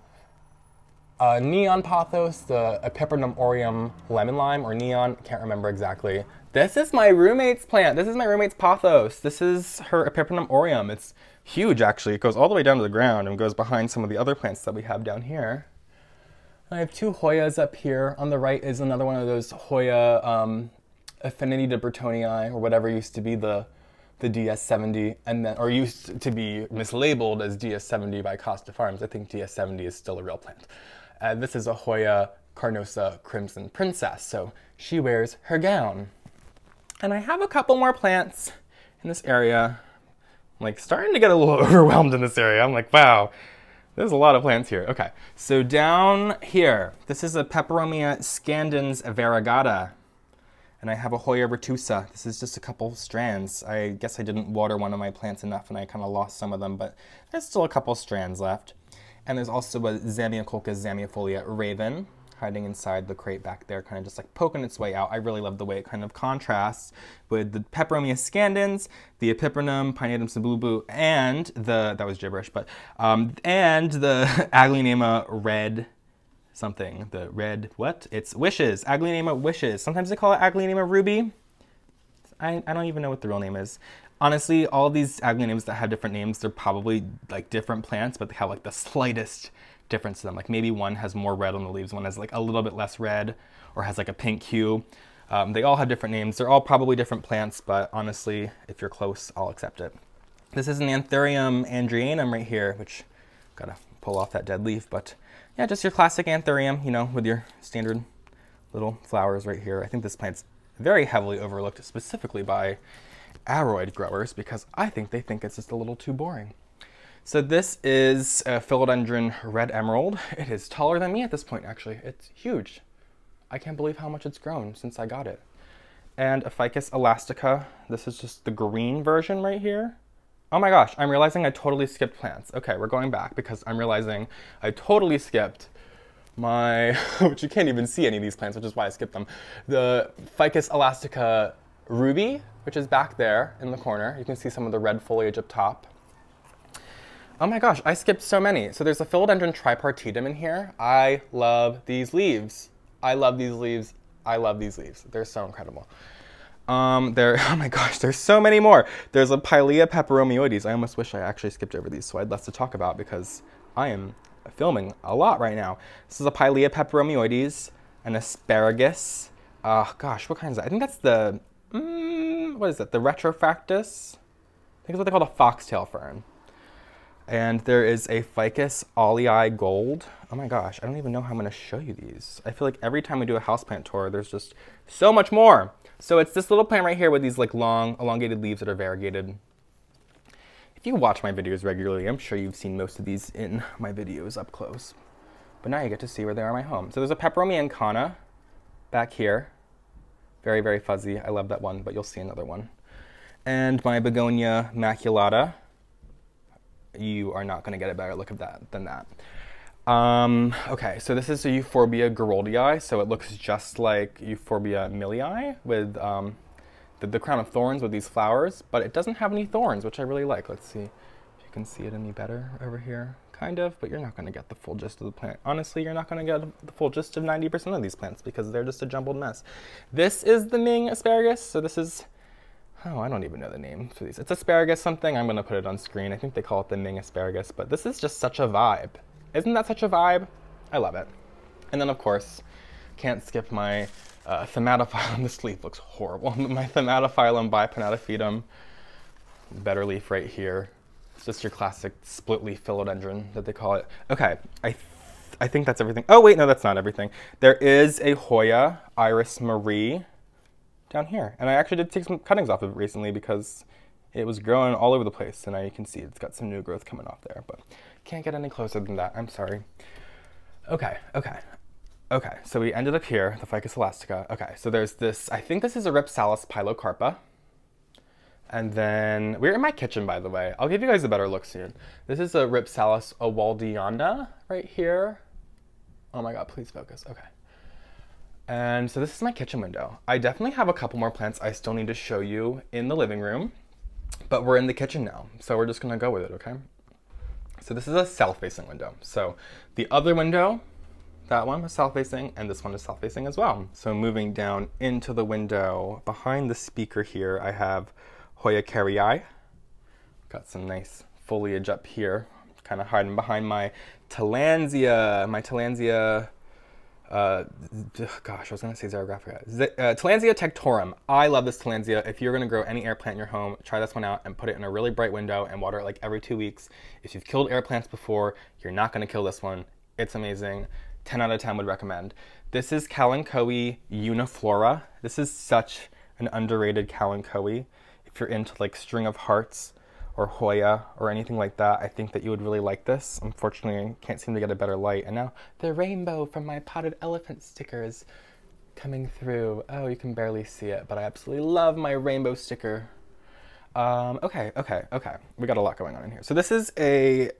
Uh, neon Pothos, the Epipremnum aureum lemon lime or neon, can't remember exactly. This is my roommate's plant. This is my roommate's Pothos. This is her Epipremnum aureum. It's huge actually. It goes all the way down to the ground and goes behind some of the other plants that we have down here. I have two Hoyas up here. On the right is another one of those Hoya um, affinity to Bretonii, or whatever used to be the the D S seventy, and then, or used to be mislabeled as D S seventy by Costa Farms. I think D S seventy is still a real plant. Uh, this is a Hoya Carnosa Crimson Princess, so she wears her gown. And I have a couple more plants in this area. I'm like starting to get a little overwhelmed in this area. I'm like, wow, there's a lot of plants here. Okay, so down here, this is a Peperomia scandens variegata. And I have a Hoya retusa. This is just a couple strands. I guess I didn't water one of my plants enough and I kind of lost some of them, but there's still a couple strands left. And there's also a Zamioculca zamiofolia raven hiding inside the crate back there, kind of just like poking its way out. I really love the way it kind of contrasts with the Peperomia scandens, the Epipremnum, Pinnatum cebubu, and the, that was gibberish, but, um, and the Aglaonema Red something. The red, what? It's Wishes, Aglaonema Wishes. Sometimes they call it Aglaonema Ruby. I, I don't even know what the real name is. Honestly, all these aglaonemas that have different names, they're probably like different plants, but they have like the slightest difference to them. Like maybe one has more red on the leaves, one has like a little bit less red, or has like a pink hue. Um, they all have different names. They're all probably different plants, but honestly, if you're close, I'll accept it. This is an Anthurium andrianum right here, which I've got to pull off that dead leaf, but yeah, just your classic Anthurium, you know, with your standard little flowers right here. I think this plant's very heavily overlooked, specifically by aroid growers, because I think they think it's just a little too boring. So this is a Philodendron Red Emerald. It is taller than me at this point, actually. It's huge. I can't believe how much it's grown since I got it. And a Ficus elastica. This is just the green version right here. Oh my gosh, I'm realizing I totally skipped plants. Okay, we're going back because I'm realizing I totally skipped my, which you can't even see any of these plants, which is why I skipped them. The Ficus elastica ruby, which is back there in the corner. You can see some of the red foliage up top. Oh my gosh, I skipped so many. So there's a Philodendron tripartitum in here. I love these leaves. I love these leaves. I love these leaves. They're so incredible. Um, there, oh my gosh, there's so many more. There's a Pilea peperomioides. I almost wish I actually skipped over these so I had less to talk about because I am filming a lot right now. This is a Pilea peperomioides, an asparagus. Oh gosh, what kind is that? I think that's the, Mm, what is that? The retrofractus? I think it's what they call a foxtail fern. And there is a Ficus olii gold. Oh my gosh, I don't even know how I'm going to show you these. I feel like every time we do a houseplant tour, there's just so much more. So it's this little plant right here with these like long, elongated leaves that are variegated. If you watch my videos regularly, I'm sure you've seen most of these in my videos up close. But now you get to see where they are in my home. So there's a Peperomia incana back here. Very, very fuzzy. I love that one, but you'll see another one. And my Begonia maculata. You are not going to get a better look of that than that. Um, okay, so this is a Euphorbia garoldii. So it looks just like Euphorbia millii with um, the, the crown of thorns with these flowers, but it doesn't have any thorns, which I really like. Let's see if you can see it any better over here. Kind of, but you're not going to get the full gist of the plant. Honestly, you're not going to get the full gist of ninety percent of these plants because they're just a jumbled mess. This is the Ming asparagus. So this is, oh, I don't even know the name for these. It's asparagus something. I'm going to put it on screen. I think they call it the Ming asparagus, but this is just such a vibe. Isn't that such a vibe? I love it. And then, of course, can't skip my uh, Thaumatophyllum. This leaf looks horrible. My Thaumatophyllum bipenatophytum. Better leaf right here. It's just your classic split leaf philodendron that they call it. Okay, I th I think that's everything. Oh wait, no, that's not everything. There is a Hoya Iris Marie down here. And I actually did take some cuttings off of it recently because it was growing all over the place. And now you can see it's got some new growth coming off there, but can't get any closer than that. I'm sorry. Okay, okay. Okay, so we ended up here, the Ficus elastica. Okay, so there's this, I think this is a Ripsalis pilocarpa. And then, we're in my kitchen, by the way. I'll give you guys a better look soon. This is a Ripsalis owaldiana right here. Oh my God, please focus, okay. And so this is my kitchen window. I definitely have a couple more plants I still need to show you in the living room, but we're in the kitchen now. So we're just gonna go with it, okay? So this is a south-facing window. So the other window, that one was south-facing, and this one is south-facing as well. So moving down into the window, behind the speaker here, I have Hoya caryi. Got some nice foliage up here, kind of hiding behind my Tillandsia, my Tillandsia, uh, gosh, I was gonna say Xerographica. Z uh, Tillandsia tectorum. I love this Tillandsia. If you're gonna grow any air plant in your home, try this one out and put it in a really bright window and water it like every two weeks. If you've killed air plants before, you're not gonna kill this one. It's amazing. ten out of ten would recommend. This is Kalanchoe uniflora. This is such an underrated Kalanchoe. If you're into like String of Hearts or Hoya or anything like that, I think that you would really like this. Unfortunately, I can't seem to get a better light. And now the rainbow from my potted elephant sticker is coming through. Oh, you can barely see it, but I absolutely love my rainbow sticker. Um, okay, okay, okay. We got a lot going on in here. So this is a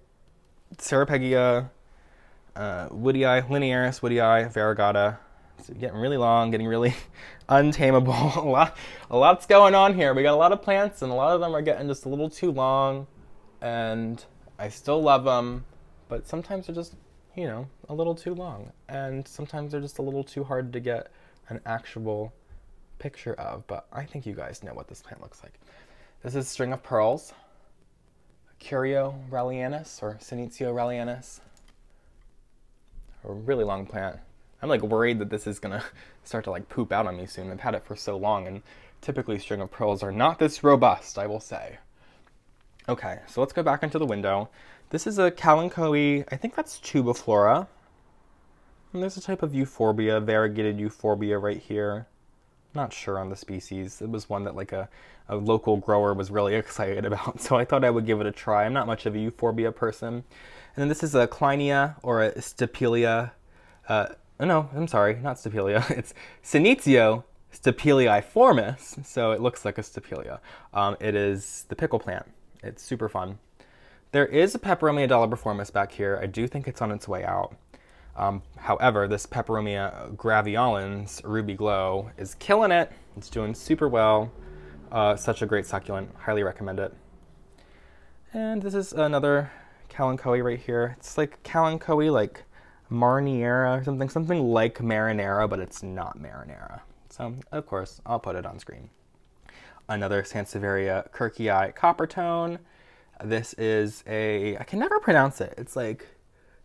Ceropegia Uh, woody eye, linearis, woody eye, variegata. It's getting really long, getting really untamable. a, lot, a lot's going on here. We got a lot of plants and a lot of them are getting just a little too long and I still love them, but sometimes they're just, you know, a little too long and sometimes they're just a little too hard to get an actual picture of, but I think you guys know what this plant looks like. This is String of Pearls, Curio rallianus or Sinitio rallianus. A really long plant. I'm like worried that this is gonna start to like poop out on me soon. I've had it for so long and typically String of Pearls are not this robust, I will say. Okay, so let's go back into the window. This is a Kalanchoe, I think that's Tubiflora. And there's a type of euphorbia, variegated euphorbia right here. Not sure on the species. It was one that like a, a local grower was really excited about, so I thought I would give it a try. I'm not much of a euphorbia person. And then this is a Kleinia or a Stapelia. Uh, no, I'm sorry, not Stapelia. It's Sinitio Stapeliiformis, so it looks like a Stapelia. Um, it is the pickle plant. It's super fun. There is a Peperomia dolibriformis back here. I do think it's on its way out. Um, however, this Peperomia graveolens Ruby Glow is killing it. It's doing super well. Uh, such a great succulent. Highly recommend it. And this is another Kalanchoe right here. It's like Kalanchoe, like Marniera or something. Something like Marinara, but it's not Marinara. So, of course, I'll put it on screen. Another Sansevieria Kirkii Coppertone. This is a... I can never pronounce it. It's like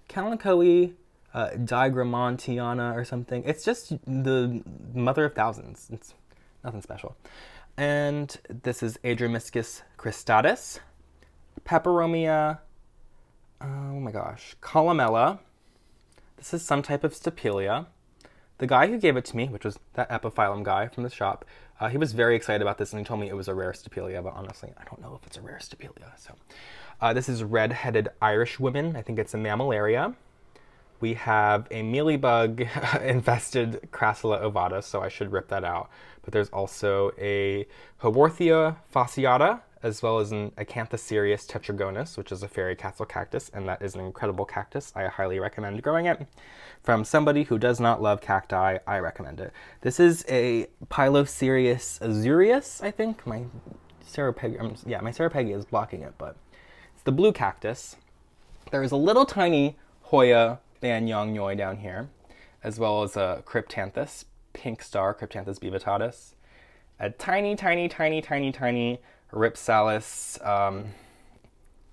Kalanchoe... Uh, Digramontiana or something. It's just the mother of thousands. It's nothing special. And this is Adrimiscus cristatus, Peperomia, oh my gosh, Columella. This is some type of Stapelia. The guy who gave it to me, which was that Epiphyllum guy from the shop, uh, he was very excited about this and he told me it was a rare Stapelia, but honestly, I don't know if it's a rare Stapelia. So, uh, this is red-headed Irish women. I think it's a Mammillaria. We have a mealybug infested Crassula ovata, so I should rip that out. But there's also a Haworthia fasciata, as well as an Acanthosirius tetragonus, which is a fairy castle cactus, and that is an incredible cactus. I highly recommend growing it. From somebody who does not love cacti, I recommend it. This is a Pilosirius azureus, I think. My Ceropeg- um, yeah, my Ceropegia is blocking it, but it's the blue cactus. There is a little tiny Hoya Banyong Nyoi down here, as well as a Cryptanthus, pink star Cryptanthus bivitatus, a tiny, tiny, tiny, tiny, tiny Ripsalis, um,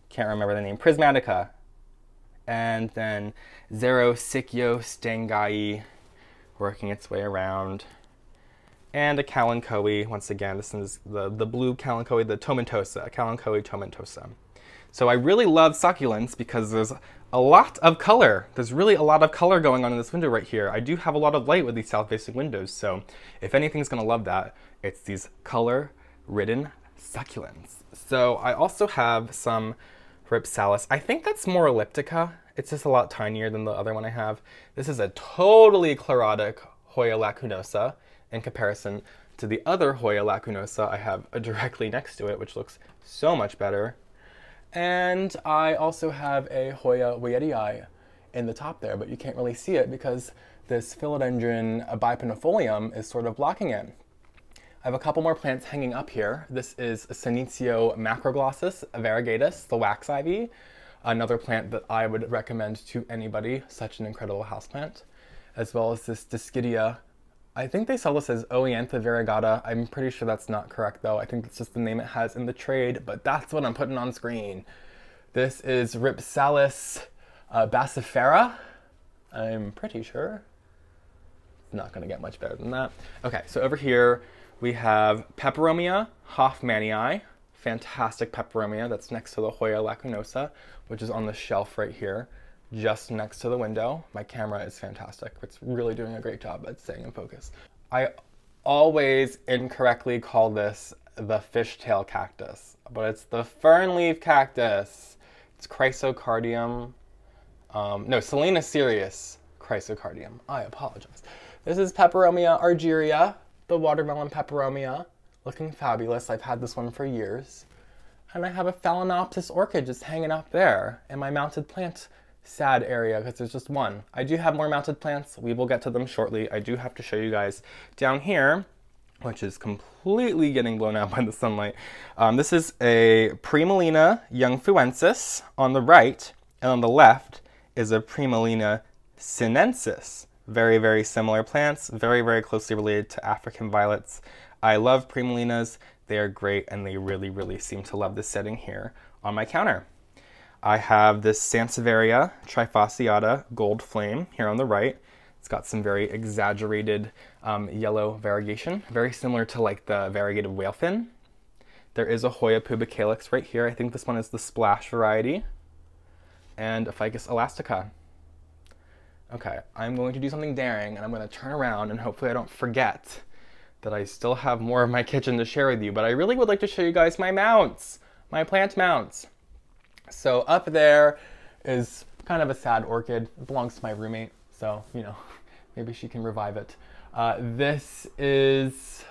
can't remember the name, Prismatica, and then Xerosiccio stangai, working its way around, and a Kalanchoe, once again, this is the, the blue Kalanchoe, the tomentosa, Kalanchoe tomentosa. So I really love succulents because there's A lot of color. There's really a lot of color going on in this window right here. I do have a lot of light with these south-facing windows, so if anything's gonna love that, it's these color-ridden succulents. So I also have some Ripsalis. I think that's more elliptica. It's just a lot tinier than the other one I have. This is a totally chlorotic Hoya lacunosa in comparison to the other Hoya lacunosa I have directly next to it, which looks so much better. And I also have a Hoya Weyerii in the top there, but you can't really see it because this Philodendron bipinifolium is sort of blocking it. I have a couple more plants hanging up here. This is Senecio macroglossus variegatus, the wax ivy, another plant that I would recommend to anybody, such an incredible houseplant, as well as this Discidia. I think they sell this as Oeantha variegata. I'm pretty sure that's not correct though. I think that's just the name it has in the trade, but that's what I'm putting on screen. This is Ripsalis uh, bassifera, I'm pretty sure. It's not gonna get much better than that. Okay, so over here, we have Peperomia hoffmannii, fantastic Peperomia that's next to the Hoya lacunosa, which is on the shelf right here, just next to the window. My camera is fantastic. It's really doing a great job at staying in focus. I always incorrectly call this the fishtail cactus, but it's the fern leaf cactus. It's Chrysocardium, um, no, Selena Sirius Chrysocardium. I apologize. This is Peperomia argyria, the watermelon peperomia, looking fabulous. I've had this one for years. And I have a Phalaenopsis orchid just hanging up there in my mounted plant sad area because there's just one. I do have more mounted plants. We will get to them shortly. I do have to show you guys down here, which is completely getting blown out by the sunlight. Um, this is a Primulina jungfluensis on the right, and on the left is a Primulina sinensis. Very, very similar plants, very, very closely related to African violets. I love Primulinas. They are great, and they really, really seem to love this setting here on my counter. I have this Sansevieria trifasciata gold flame here on the right. It's got some very exaggerated um, yellow variegation, very similar to like the variegated whale fin. There is a Hoya pubicalyx right here. I think this one is the splash variety, and a Ficus elastica. Okay, I'm going to do something daring, and I'm going to turn around, and hopefully I don't forget that I still have more of my kitchen to share with you, but I really would like to show you guys my mounts, my plant mounts. So up there is kind of a sad orchid. It belongs to my roommate, so, you know, maybe she can revive it. Uh, this is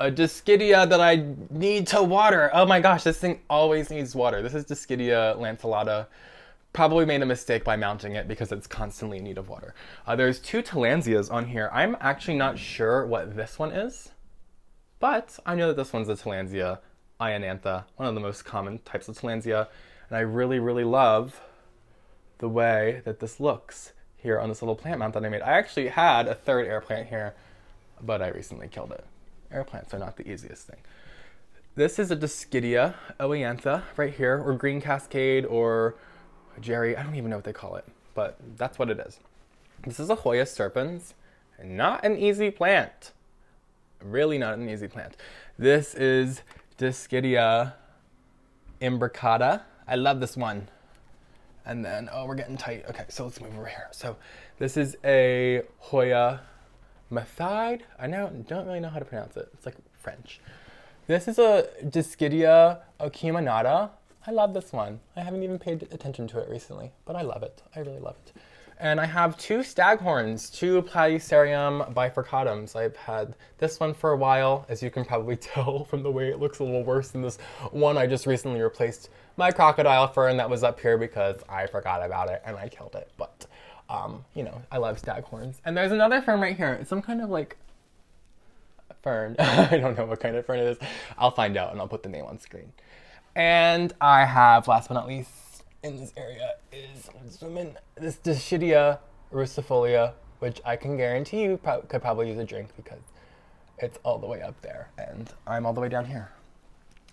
a Discidia that I need to water. Oh my gosh, this thing always needs water. This is Discidia lanceolata. Probably made a mistake by mounting it because it's constantly in need of water. Uh, there's two Tillandsias on here. I'm actually not sure what this one is, but I know that this one's a Tillandsia Ionantha, one of the most common types of Tillandsia, and I really, really love the way that this looks here on this little plant mount that I made. I actually had a third air plant here, but I recently killed it. Air plants are not the easiest thing. This is a Discidia Oeantha right here, or Green Cascade, or Jerry, I don't even know what they call it, but that's what it is. This is a Hoya serpens, not an easy plant. Really not an easy plant. This is Discidia imbricata. I love this one. And then, oh, we're getting tight. Okay, so let's move over here. So this is a Hoya mathide. I know, don't really know how to pronounce it. It's like French. This is a Discidia okemonata. I love this one. I haven't even paid attention to it recently, but I love it. I really love it. And I have two staghorns, two Platycerium bifurcatums. I've had this one for a while, as you can probably tell from the way it looks a little worse than this one. I just recently replaced my crocodile fern that was up here because I forgot about it and I killed it. But, um, you know, I love staghorns. And there's another fern right here. It's some kind of like fern. I don't know what kind of fern it is. I'll find out and I'll put the name on screen. And I have, last but not least, in this area is in, this Discidia rustifolia, which I can guarantee you pro could probably use a drink because it's all the way up there and I'm all the way down here.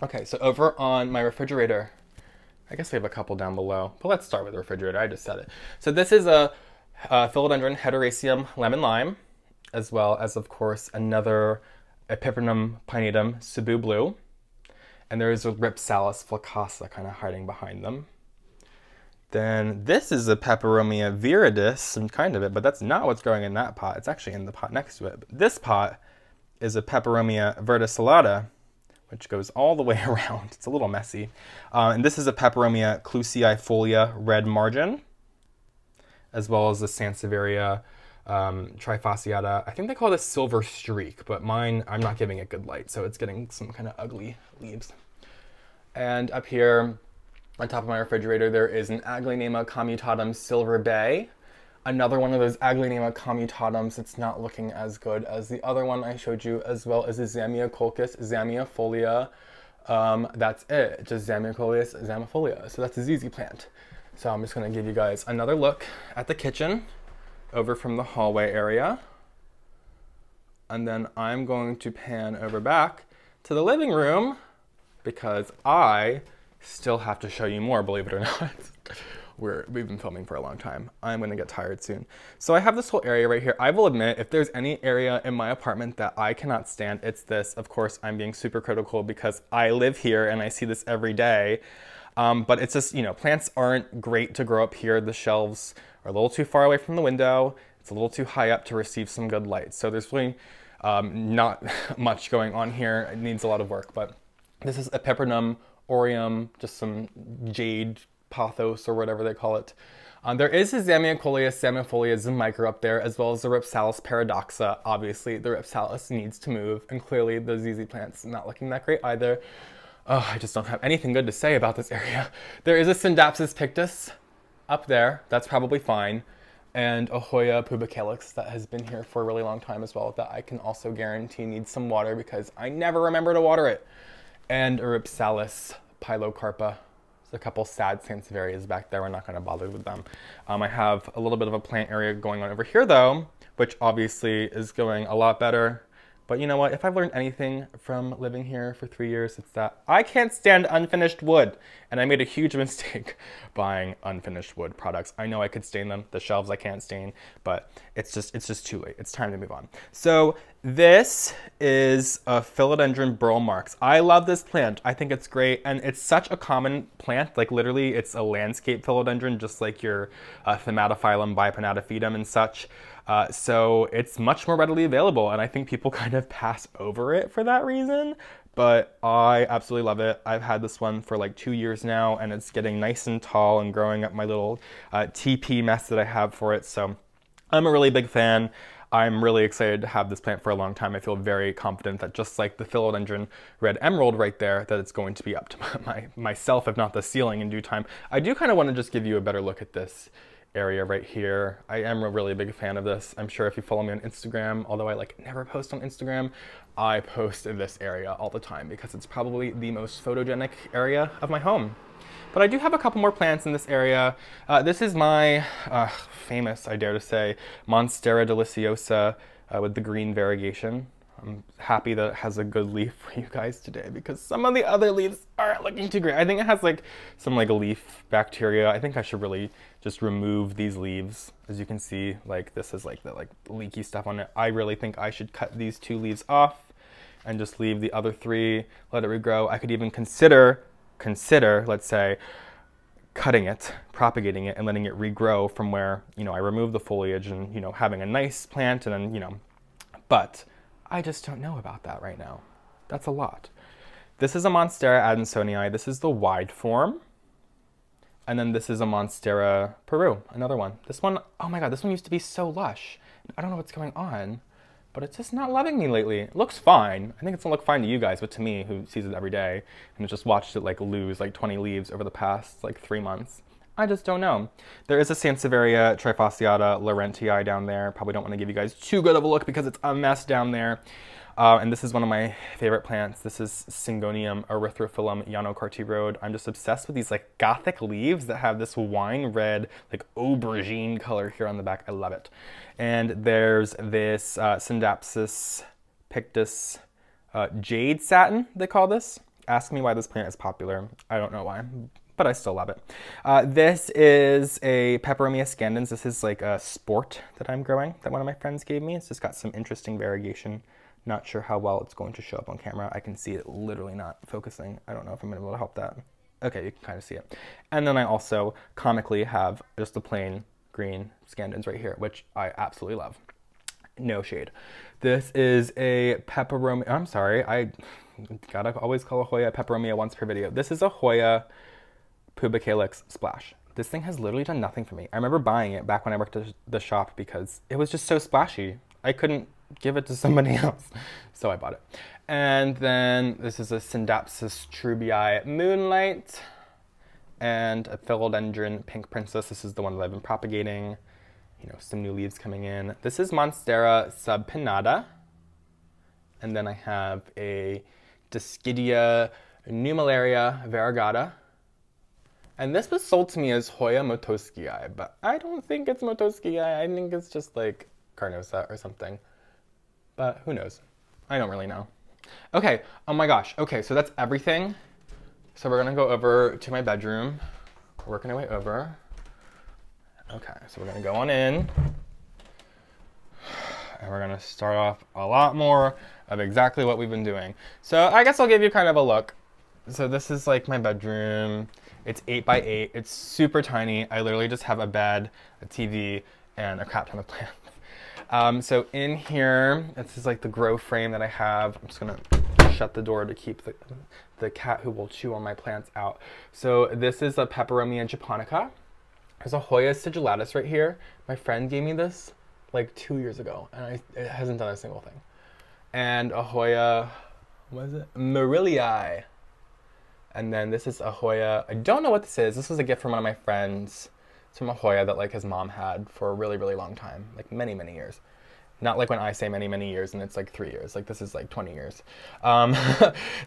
Okay, so over on my refrigerator, I guess we have a couple down below, but let's start with the refrigerator. I just said it. So this is a, a Philodendron heteraceum lemon lime, as well as, of course, another Epipremnum pinnatum Cebu Blue. And there is a Ripsalis flaccosa kind of hiding behind them. Then this is a Peperomia viridis, I'm kind of it, but that's not what's growing in that pot. It's actually in the pot next to it. But this pot is a Peperomia verticillata, which goes all the way around. It's a little messy. Uh, and this is a Peperomia cluceifolia red margin, as well as the Sansevieria um, trifasciata. I think they call this silver streak, but mine, I'm not giving it good light, so it's getting some kind of ugly leaves. And up here, on top of my refrigerator, there is an Aglaonema commutatum Silver Bay. Another one of those Aglaonema commutatums that's not looking as good as the other one I showed you, as well as a Zamiocolchis zamiofolia. Um, that's it, just Zamiocolchis zamiofolia. So that's a Z Z plant. So I'm just gonna give you guys another look at the kitchen over from the hallway area. And then I'm going to pan over back to the living room because I still have to show you more, believe it or not. We're, we've been filming for a long time. I'm gonna get tired soon. So I have this whole area right here. I will admit, if there's any area in my apartment that I cannot stand, it's this. Of course, I'm being super critical because I live here and I see this every day. Um, but it's just, you know, plants aren't great to grow up here. The shelves are a little too far away from the window. It's a little too high up to receive some good light. So there's really um, not much going on here. It needs a lot of work, but this is Epipremnum aureum, just some jade pothos or whatever they call it. Um, there is a Zamiocolchis zamiofolia Zinmicro up there, as well as the Ripsalis paradoxa. Obviously, the Ripsalis needs to move, and clearly the Z Z plant's not looking that great either. Oh, I just don't have anything good to say about this area. There is a Syndapsis pictus up there. That's probably fine. And a Hoya pubicalyx that has been here for a really long time as well, that I can also guarantee needs some water because I never remember to water it. And a Ripsalis pilocarpa. There's a couple sad Sansevierias back there. We're not going to bother with them. Um, I have a little bit of a plant area going on over here, though, which obviously is going a lot better. But you know what? If I've learned anything from living here for three years, it's that I can't stand unfinished wood. And I made a huge mistake buying unfinished wood products. I know I could stain them. The shelves I can't stain, but it's just it's just too late. It's time to move on. So this is a Philodendron Burle Marx. I love this plant. I think it's great. And it's such a common plant. Like literally, it's a landscape philodendron, just like your uh, Themattophyllum, Bipenatophytum and such. Uh, so it's much more readily available, and I think people kind of pass over it for that reason, but I absolutely love it. I've had this one for like two years now, and it's getting nice and tall and growing up my little uh, T P mess that I have for it, so I'm a really big fan. I'm really excited to have this plant for a long time. I feel very confident that just like the Philodendron Red Emerald right there, that it's going to be up to my, my myself, if not the ceiling in due time. I do kind of want to just give you a better look at this area right here. I am a really big fan of this. I'm sure if you follow me on Instagram, although I like never post on Instagram, I post in this area all the time because it's probably the most photogenic area of my home. But I do have a couple more plants in this area. Uh, this is my uh, famous, I dare to say, Monstera Deliciosa uh, with the green variegation. I'm happy that it has a good leaf for you guys today because some of the other leaves aren't looking too great. I think it has like some like leaf bacteria. I think I should really just remove these leaves. As you can see, like this is like the like leaky stuff on it. I really think I should cut these two leaves off and just leave the other three, let it regrow. I could even consider, consider, let's say, cutting it, propagating it, and letting it regrow from where, you know, I removed the foliage and, you know, having a nice plant and then, you know, but I just don't know about that right now. That's a lot. This is a Monstera adansonii. This is the wide form. And then this is a Monstera Peru, another one. This one, oh my God, this one used to be so lush. I don't know what's going on, but it's just not loving me lately. It looks fine. I think it's gonna look fine to you guys, but to me, who sees it every day and just watched it like lose like twenty leaves over the past like three months, I just don't know. There is a Sansevieria trifasciata laurentii down there. Probably don't want to give you guys too good of a look because it's a mess down there. Uh, and this is one of my favorite plants. This is Syngonium erythrophyllum Yano-Cartier-Rhode. I'm just obsessed with these like gothic leaves that have this wine red, like aubergine color here on the back. I love it. And there's this uh, Syndapsis pictus uh, jade satin, they call this. Ask me why this plant is popular. I don't know why, but I still love it. Uh, this is a Peperomia scandens. This is like a sport that I'm growing that one of my friends gave me. It's just got some interesting variegation. Not sure how well it's going to show up on camera. I can see it literally not focusing. I don't know if I'm gonna be able to help that. Okay, you can kind of see it. And then I also comically have just the plain green scandens right here, which I absolutely love. No shade. This is a Peperomia, I'm sorry, I gotta always call a Hoya a Peperomia once per video. This is a Hoya pubicalyx splash. This thing has literally done nothing for me. I remember buying it back when I worked at the shop because it was just so splashy. I couldn't give it to somebody else, so I bought it. And then this is a Syndapsis trubii Moonlight and a Philodendron Pink Princess. This is the one that I've been propagating. You know, some new leaves coming in. This is Monstera subpinnata. And then I have a Discidia Numularia variegata. And this was sold to me as Hoya motoskii, but I don't think it's motoskii. I think it's just like carnosa or something. But who knows? I don't really know. Okay, oh my gosh. Okay, so that's everything. So we're gonna go over to my bedroom, working our way over. Okay, so we're gonna go on in, and we're gonna start off a lot more of exactly what we've been doing. So I guess I'll give you kind of a look. So this is like my bedroom. It's eight by eight, it's super tiny. I literally just have a bed, a T V, and a crap ton of plants. Um, so in here, this is like the grow frame that I have. I'm just gonna shut the door to keep the, the cat who will chew on my plants out. So this is a Peperomia japonica. There's a Hoya sigillatus right here. My friend gave me this like two years ago, and I, it hasn't done a single thing. And a Hoya, what is it? Marillii. And then this is a Hoya, I don't know what this is. This was a gift from one of my friends. It's from a Hoya that like his mom had for a really, really long time, like many, many years. Not like when I say many, many years and it's like three years, like this is like twenty years. Um,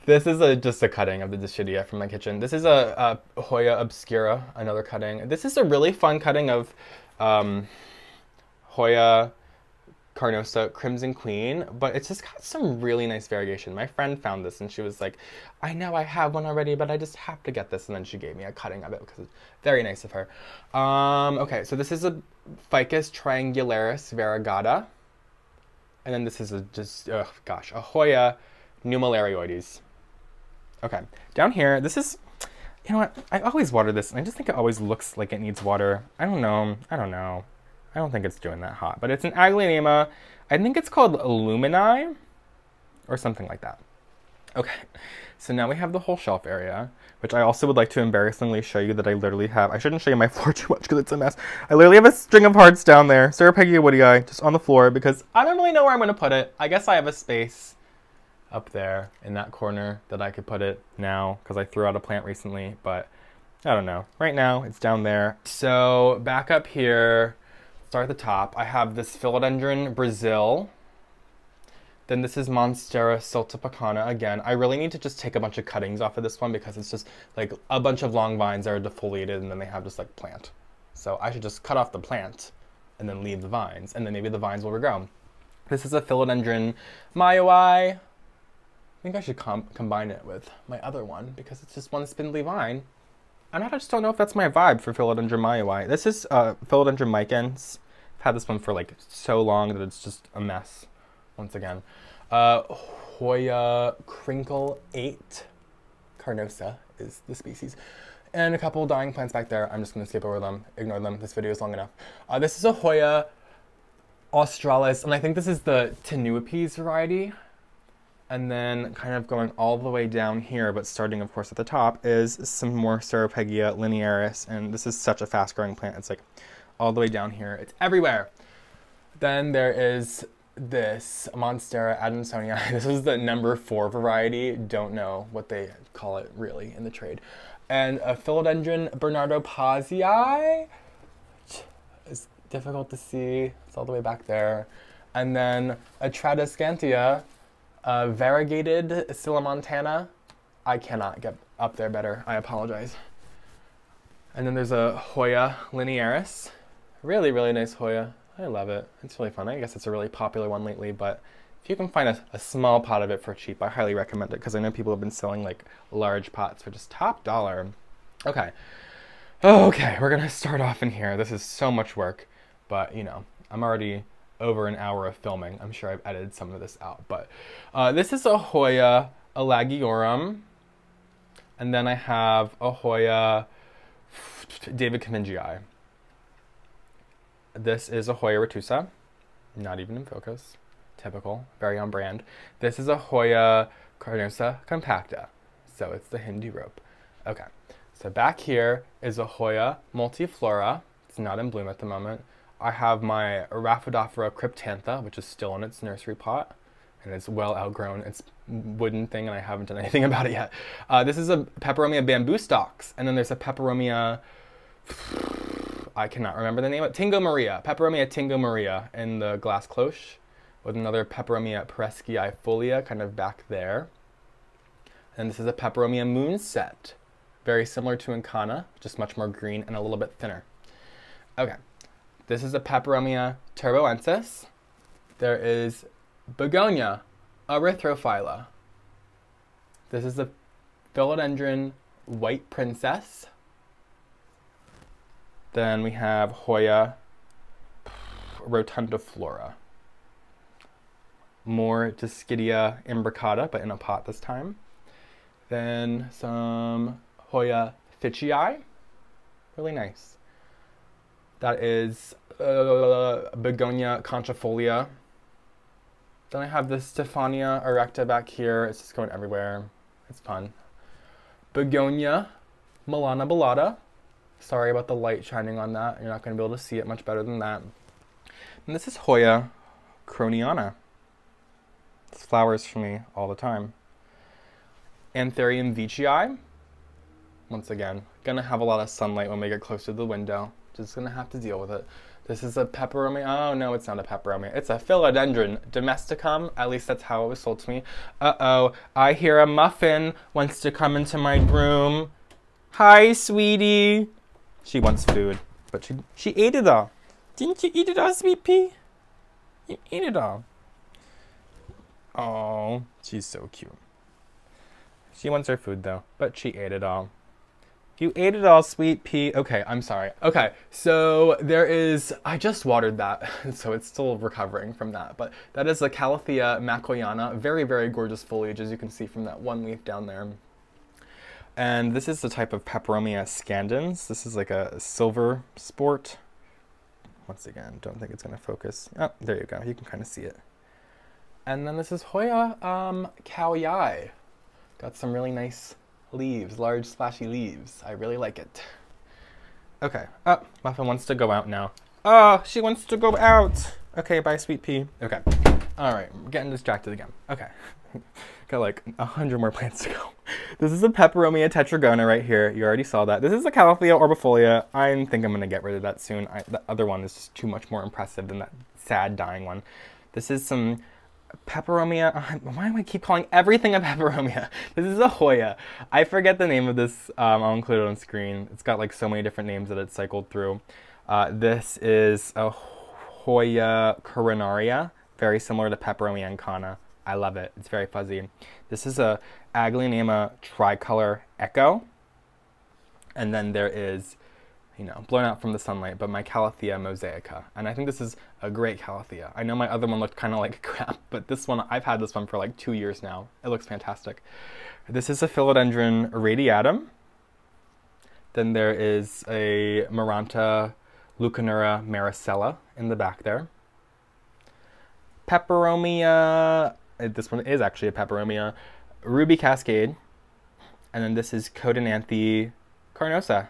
this is a, just a cutting of the Dischidia from my kitchen. This is a, a Hoya Obscura, another cutting. This is a really fun cutting of um, Hoya Carnosa Crimson Queen, but it's just got some really nice variegation. My friend found this and she was like, I know I have one already, but I just have to get this. And then she gave me a cutting of it because it's very nice of her. Um, okay, so this is a Ficus triangularis variegata. And then this is a just, oh gosh, a Hoya Pneumalarioides. Okay, down here, this is, you know what? I always water this and I just think it always looks like it needs water. I don't know, I don't know. I don't think it's doing that hot, but it's an Aglaonema. I think it's called Illuminae or something like that. Okay, so now we have the whole shelf area, which I also would like to embarrassingly show you that I literally have. I shouldn't show you my floor too much because it's a mess. I literally have a string of hearts down there, Sarah Peggy Woody Eye, just on the floor because I don't really know where I'm gonna put it. I guess I have a space up there in that corner that I could put it now because I threw out a plant recently, but I don't know. Right now, it's down there. So back up here, start at the top, I have this Philodendron Brazil. Then this is Monstera Siltapicana again. I really need to just take a bunch of cuttings off of this one because it's just like a bunch of long vines that are defoliated and then they have just like plant. So I should just cut off the plant and then leave the vines and then maybe the vines will regrow. This is a Philodendron Myoi. I think I should com combine it with my other one because it's just one spindly vine. And I just don't know if that's my vibe for Philodendron Myoi. This is uh, Philodendron Mycens. I've had this one for like so long that it's just a mess. Once again, uh, Hoya Crinkle eight, Carnosa is the species, and a couple dying plants back there. I'm just gonna skip over them, ignore them. This video is long enough. Uh, this is a Hoya Australis, and I think this is the Tenuipes variety. And then kind of going all the way down here, but starting of course at the top, is some more Ceropegia linearis, and this is such a fast growing plant. It's like all the way down here, it's everywhere. Then there is this Monstera Adamsonii. This is the number four variety. Don't know what they call it really in the trade. And a Philodendron Bernardo Pazii. It's difficult to see. It's all the way back there. And then a Tradescantia, a variegated Celamontana. I cannot get up there better. I apologize. And then there's a Hoya linearis. Really, really nice Hoya. I love it. It's really fun. I guess it's a really popular one lately, but if you can find a, a small pot of it for cheap, I highly recommend it because I know people have been selling like large pots for just top dollar. Okay. Okay, we're gonna start off in here. This is so much work, but you know, I'm already over an hour of filming. I'm sure I've edited some of this out, but uh, this is a Hoya Elagiorum. And then I have a Hoya David Kamengii. This is a Hoya retusa, not even in focus. Typical, very on brand. This is a Hoya carnosa compacta, so it's the Hindi rope. Okay, so back here is a Hoya multiflora. It's not in bloom at the moment. I have my Raphidophora cryptantha, which is still in its nursery pot, and it's well outgrown its wooden thing, and I haven't done anything about it yet. Uh, this is a Peperomia bamboo stalks, and then there's a Peperomia... I cannot remember the name of it. Tingo Maria, Peperomia Tingo Maria in the glass cloche, with another Peperomia peresciifolia kind of back there. And this is a Peperomia moonset, very similar to Encana, just much more green and a little bit thinner. Okay, this is a Peperomia turboensis. There is Begonia erythrophylla. This is a Philodendron White Princess. Then we have Hoya rotundiflora. More Discidia imbricata, but in a pot this time. Then some Hoya Fitchii. Really nice. That is uh, Begonia contrafolia. Then I have this Stephania erecta back here. It's just going everywhere. It's fun. Begonia Milana Bellata. Sorry about the light shining on that. You're not going to be able to see it much better than that. And this is Hoya Croniana. It's flowers for me all the time. Anthurium vicii. Once again, going to have a lot of sunlight when we get close to the window. Just going to have to deal with it. This is a Peperomia. Oh, no, it's not a Peperomia. It's a Philodendron domesticum. At least that's how it was sold to me. Uh-oh, I hear a muffin wants to come into my room. Hi, sweetie. She wants food, but she, she ate it all. Didn't you eat it all, sweet pea? You ate it all. Oh, she's so cute. She wants her food, though, but she ate it all. You ate it all, sweet pea. Okay, I'm sorry. Okay, so there is... I just watered that, so it's still recovering from that. But that is the Calathea macoyana. Very, very gorgeous foliage, as you can see from that one leaf down there. And this is the type of Peperomia scandens. This is like a silver sport. Once again, don't think it's going to focus. Oh, there you go. You can kind of see it. And then this is Hoya um, Kaoyai. Got some really nice... leaves, large splashy leaves. I really like it. Okay. Oh, Muffin wants to go out now. Oh, she wants to go out. Okay, bye, sweet pea. Okay. All right, we're getting distracted again. Okay. Got like a hundred more plants to go. This is a Peperomia tetragona right here. You already saw that. This is a Calathea orbifolia. I think I'm gonna get rid of that soon. I, the other one is just too much more impressive than that sad dying one. This is some Peperomia. Why do I keep calling everything a Peperomia? This is a Hoya. I forget the name of this. Um, I'll include it on screen. It's got like so many different names that it's cycled through. Uh, this is a Hoya coronaria, very similar to Peperomia encana. I love it. It's very fuzzy. This is a Aglaonema tricolor echo. And then there is, you know, blown out from the sunlight, but my Calathea mosaica. And I think this is a great Calathea. I know my other one looked kind of like crap, but this one, I've had this one for like two years now. It looks fantastic. This is a Philodendron radiatum. Then there is a Maranta leuconura maricella in the back there. Peperomia, this one is actually a Peperomia, Ruby Cascade. And then this is Codinanthe carnosa.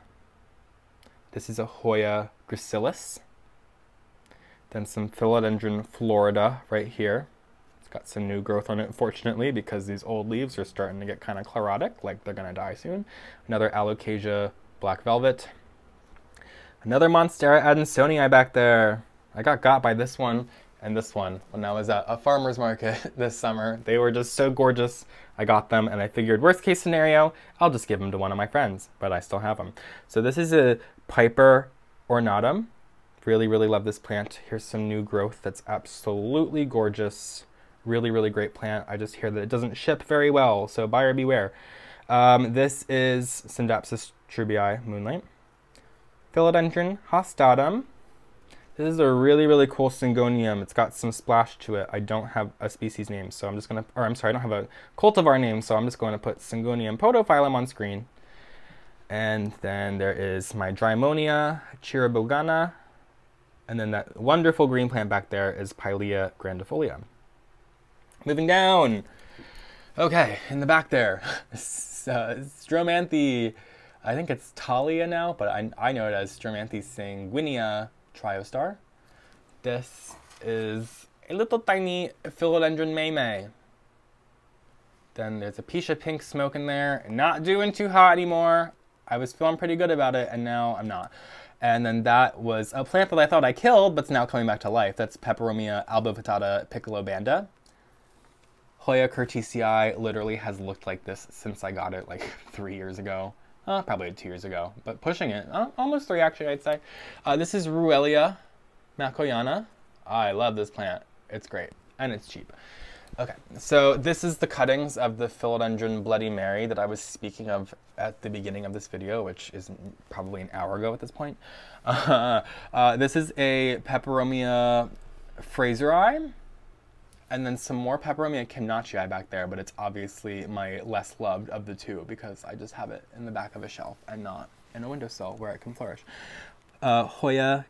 This is a Hoya gracilis. Then some Philodendron florida right here. It's got some new growth on it, fortunately, because these old leaves are starting to get kind of chlorotic, like they're going to die soon. Another Alocasia black velvet. Another Monstera adansonii back there. I got got by this one and this one when I was at a farmer's market this summer. They were just so gorgeous. I got them, and I figured, worst case scenario, I'll just give them to one of my friends, but I still have them. So this is a Piper ornatum. Really, really love this plant. Here's some new growth that's absolutely gorgeous. Really, really great plant. I just hear that it doesn't ship very well, so buyer beware. Um, this is Syndapsis trubii Moonlight. Philodendron hostatum. This is a really, really cool Syngonium. It's got some splash to it. I don't have a species name, so I'm just going to, or I'm sorry, I don't have a cultivar name, so I'm just going to put Syngonium podophyllum on screen. And then there is my Drymonia chiribogana. And then that wonderful green plant back there is Pilea grandifolia. Moving down. Okay, in the back there, uh, Stromathe. I think it's Thalia now, but I, I know it as Stromathe sanguinea triostar. This is a little tiny Philodendron Maymay. Then there's a Apiscia pink smoke in there. Not doing too hot anymore. I was feeling pretty good about it, and now I'm not. And then that was a plant that I thought I killed, but's now coming back to life. That's Peperomia albopitata piccolobanda. Hoya curtisii literally has looked like this since I got it like three years ago. Uh, probably two years ago, but pushing it. Uh, almost three, actually, I'd say. Uh, this is Ruellia macoyana. I love this plant. It's great, and it's cheap. Okay, so this is the cuttings of the Philodendron Bloody Mary that I was speaking of at the beginning of this video, which is probably an hour ago at this point. Uh, uh, this is a Peperomia fraseri. And then some more Peperomia Kimnachii back there, but it's obviously my less loved of the two because I just have it in the back of a shelf and not in a windowsill where it can flourish. Uh, Hoya,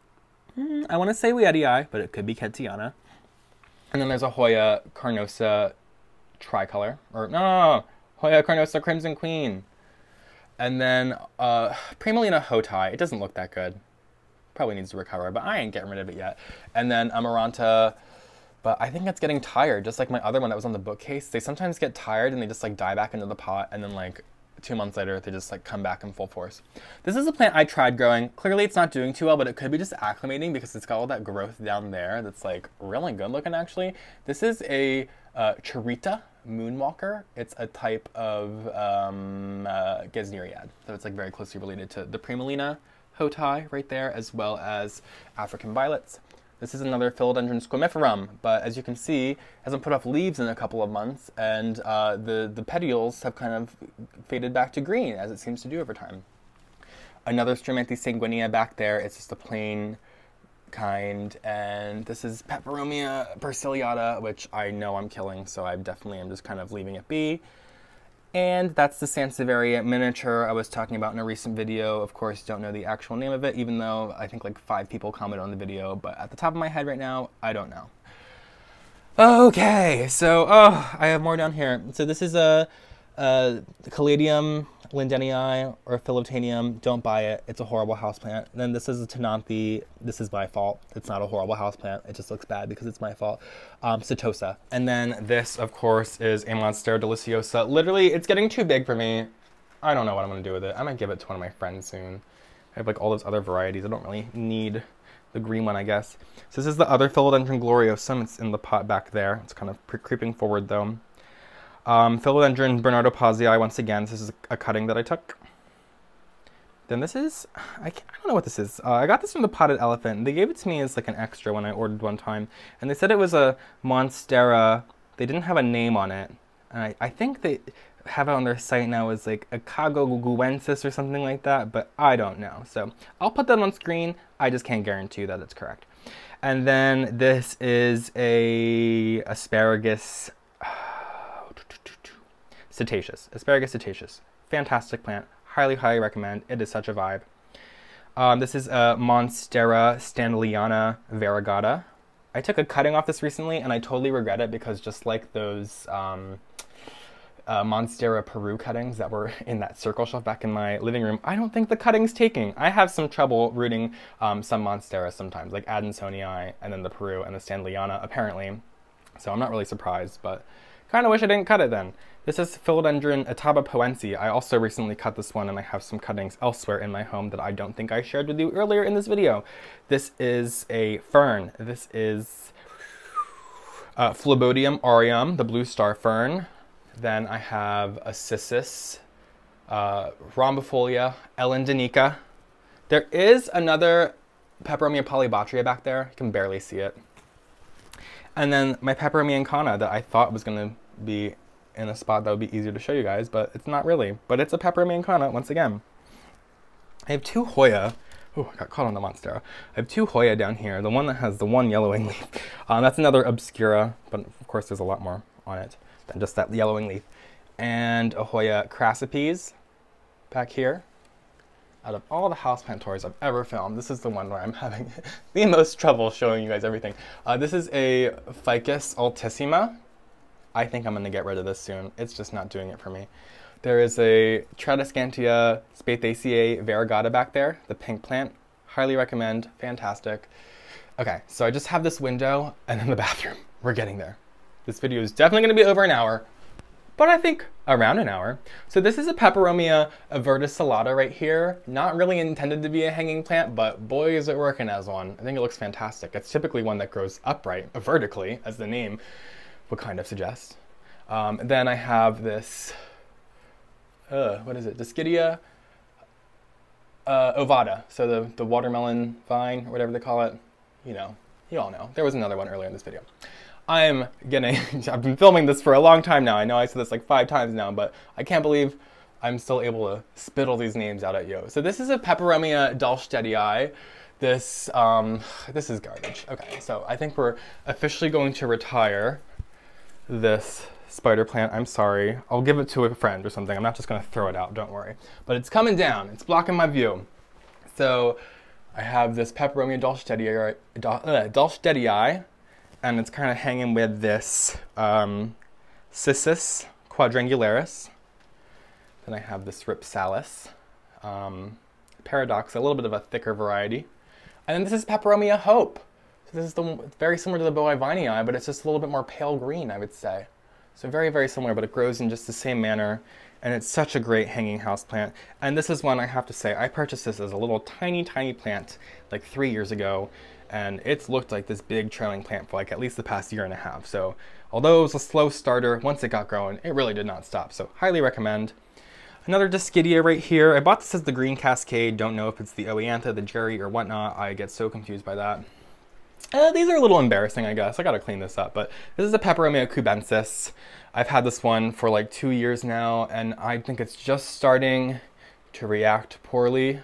I want to say Weedii, but it could be Ketiana. And then there's a Hoya carnosa tricolor, or no, no, no, Hoya carnosa crimson queen. And then uh, Primulina hotai. It doesn't look that good. Probably needs to recover, but I ain't getting rid of it yet. And then Amaranta. But I think it's getting tired, just like my other one that was on the bookcase. They sometimes get tired and they just like die back into the pot, and then like two months later, they just like come back in full force. This is a plant I tried growing. Clearly it's not doing too well, but it could be just acclimating because it's got all that growth down there that's like really good looking actually. This is a uh, Charita moonwalker. It's a type of um, uh, Gesneriad. So it's like very closely related to the Primulina hotai right there, as well as African violets. This is another Philodendron squamiferum, but as you can see, it hasn't put off leaves in a couple of months, and uh, the, the petioles have kind of faded back to green, as it seems to do over time. Another Stromathe sanguinea back there. It's just a plain kind, and this is Peperomia persiliata, which I know I'm killing, so I definitely am just kind of leaving it be. And that's the Sansevieria miniature I was talking about in a recent video. Of course, don't know the actual name of it, even though I think like five people commented on the video, but at the top of my head right now, I don't know. Okay, so, oh, I have more down here. So this is a, a Caladium lindenii or Philotanium. Don't buy it, it's a horrible houseplant. Then this is a Tenanthe. This is my fault. It's not a horrible houseplant, it just looks bad because it's my fault. Um, Setosa. And then this, of course, is a Monstera Deliciosa. Literally, it's getting too big for me. I don't know what I'm gonna do with it. I might give it to one of my friends soon. I have like all those other varieties. I don't really need the green one, I guess. So this is the other Philodendron Gloriosum. It's in the pot back there. It's kind of creeping forward though. Um, Philodendron Bernardo Pazii, once again, this is a cutting that I took. Then this is, I, can't, I don't know what this is. Uh, I got this from the Potted Elephant. They gave it to me as like an extra when I ordered one time. And they said it was a Monstera. They didn't have a name on it. And I, I think they have it on their site now as like a Cagoguensis or something like that, but I don't know. So I'll put that on screen. I just can't guarantee that it's correct. And then this is a asparagus. Cetaceous, asparagus cetaceous, fantastic plant, highly, highly recommend. It is such a vibe. Um, this is a Monstera Stanleyana variegata. I took a cutting off this recently and I totally regret it because just like those um, uh, Monstera Peru cuttings that were in that circle shelf back in my living room, I don't think the cutting's taking. I have some trouble rooting um, some Monstera sometimes, like Adansonii and then the Peru and the Stanleyana apparently. So I'm not really surprised, but kind of wish I didn't cut it then. This is Philodendron atabapoensi. I also recently cut this one and I have some cuttings elsewhere in my home that I don't think I shared with you earlier in this video. This is a fern. This is uh, Philodendron aureum, the blue star fern. Then I have a Cissus, uh, rhombifolia, elendinica. There is another Peperomia polybottria back there. You can barely see it. And then my Peperomia incana that I thought was going to be in a spot that would be easier to show you guys, but it's not really. But it's a Peperomia incana once again. I have two Hoya Oh, I got caught on the Monstera. I have two Hoya down here. The one that has the one yellowing leaf. Um, that's another Obscura, but of course there's a lot more on it than just that yellowing leaf. And a Hoya crassipes back here. Out of all the houseplant tours I've ever filmed, this is the one where I'm having the most trouble showing you guys everything. Uh, this is a Ficus altissima. I think I'm gonna get rid of this soon. It's just not doing it for me. There is a Tradescantia Spathaceae variegata back there, the pink plant. Highly recommend, fantastic. Okay, so I just have this window and then the bathroom. We're getting there. This video is definitely gonna be over an hour, but I think around an hour. So this is a Peperomia verticillata right here. Not really intended to be a hanging plant, but boy is it working as one. I think it looks fantastic. It's typically one that grows upright, vertically, as the name would kind of suggest. Um, then I have this, uh, what is it, Discidia uh, ovata. So the, the watermelon vine, or whatever they call it. You know, you all know. There was another one earlier in this video. I'm getting, I've been filming this for a long time now. I know I said this like five times now, but I can't believe I'm still able to spit all these names out at you. So this is a Peperomia dalstedii. This, um, this is garbage. Okay, so I think we're officially going to retire this spider plant. I'm sorry. I'll give it to a friend or something. I'm not just gonna throw it out, don't worry. But it's coming down, it's blocking my view. So I have this Peperomia dalstedii, dalstedii, and it's kind of hanging with this um, Cissus quadrangularis. Then I have this Ripsalis, um, Paradox, a little bit of a thicker variety. And then this is Peperomia Hope. So this is the, very similar to the Boivinii, but it's just a little bit more pale green, I would say. So very, very similar, but it grows in just the same manner, and it's such a great hanging houseplant. And this is one I have to say, I purchased this as a little tiny, tiny plant like three years ago, and it's looked like this big trailing plant for like at least the past year and a half. So although it was a slow starter, once it got growing, it really did not stop. So highly recommend. Another Discidia right here. I bought this as the Green Cascade. Don't know if it's the Oeantha, the Jerry, or whatnot. I get so confused by that. Uh, these are a little embarrassing, I guess. I gotta clean this up, but this is a Peperomia cubensis. I've had this one for like two years now, and I think it's just starting to react poorly.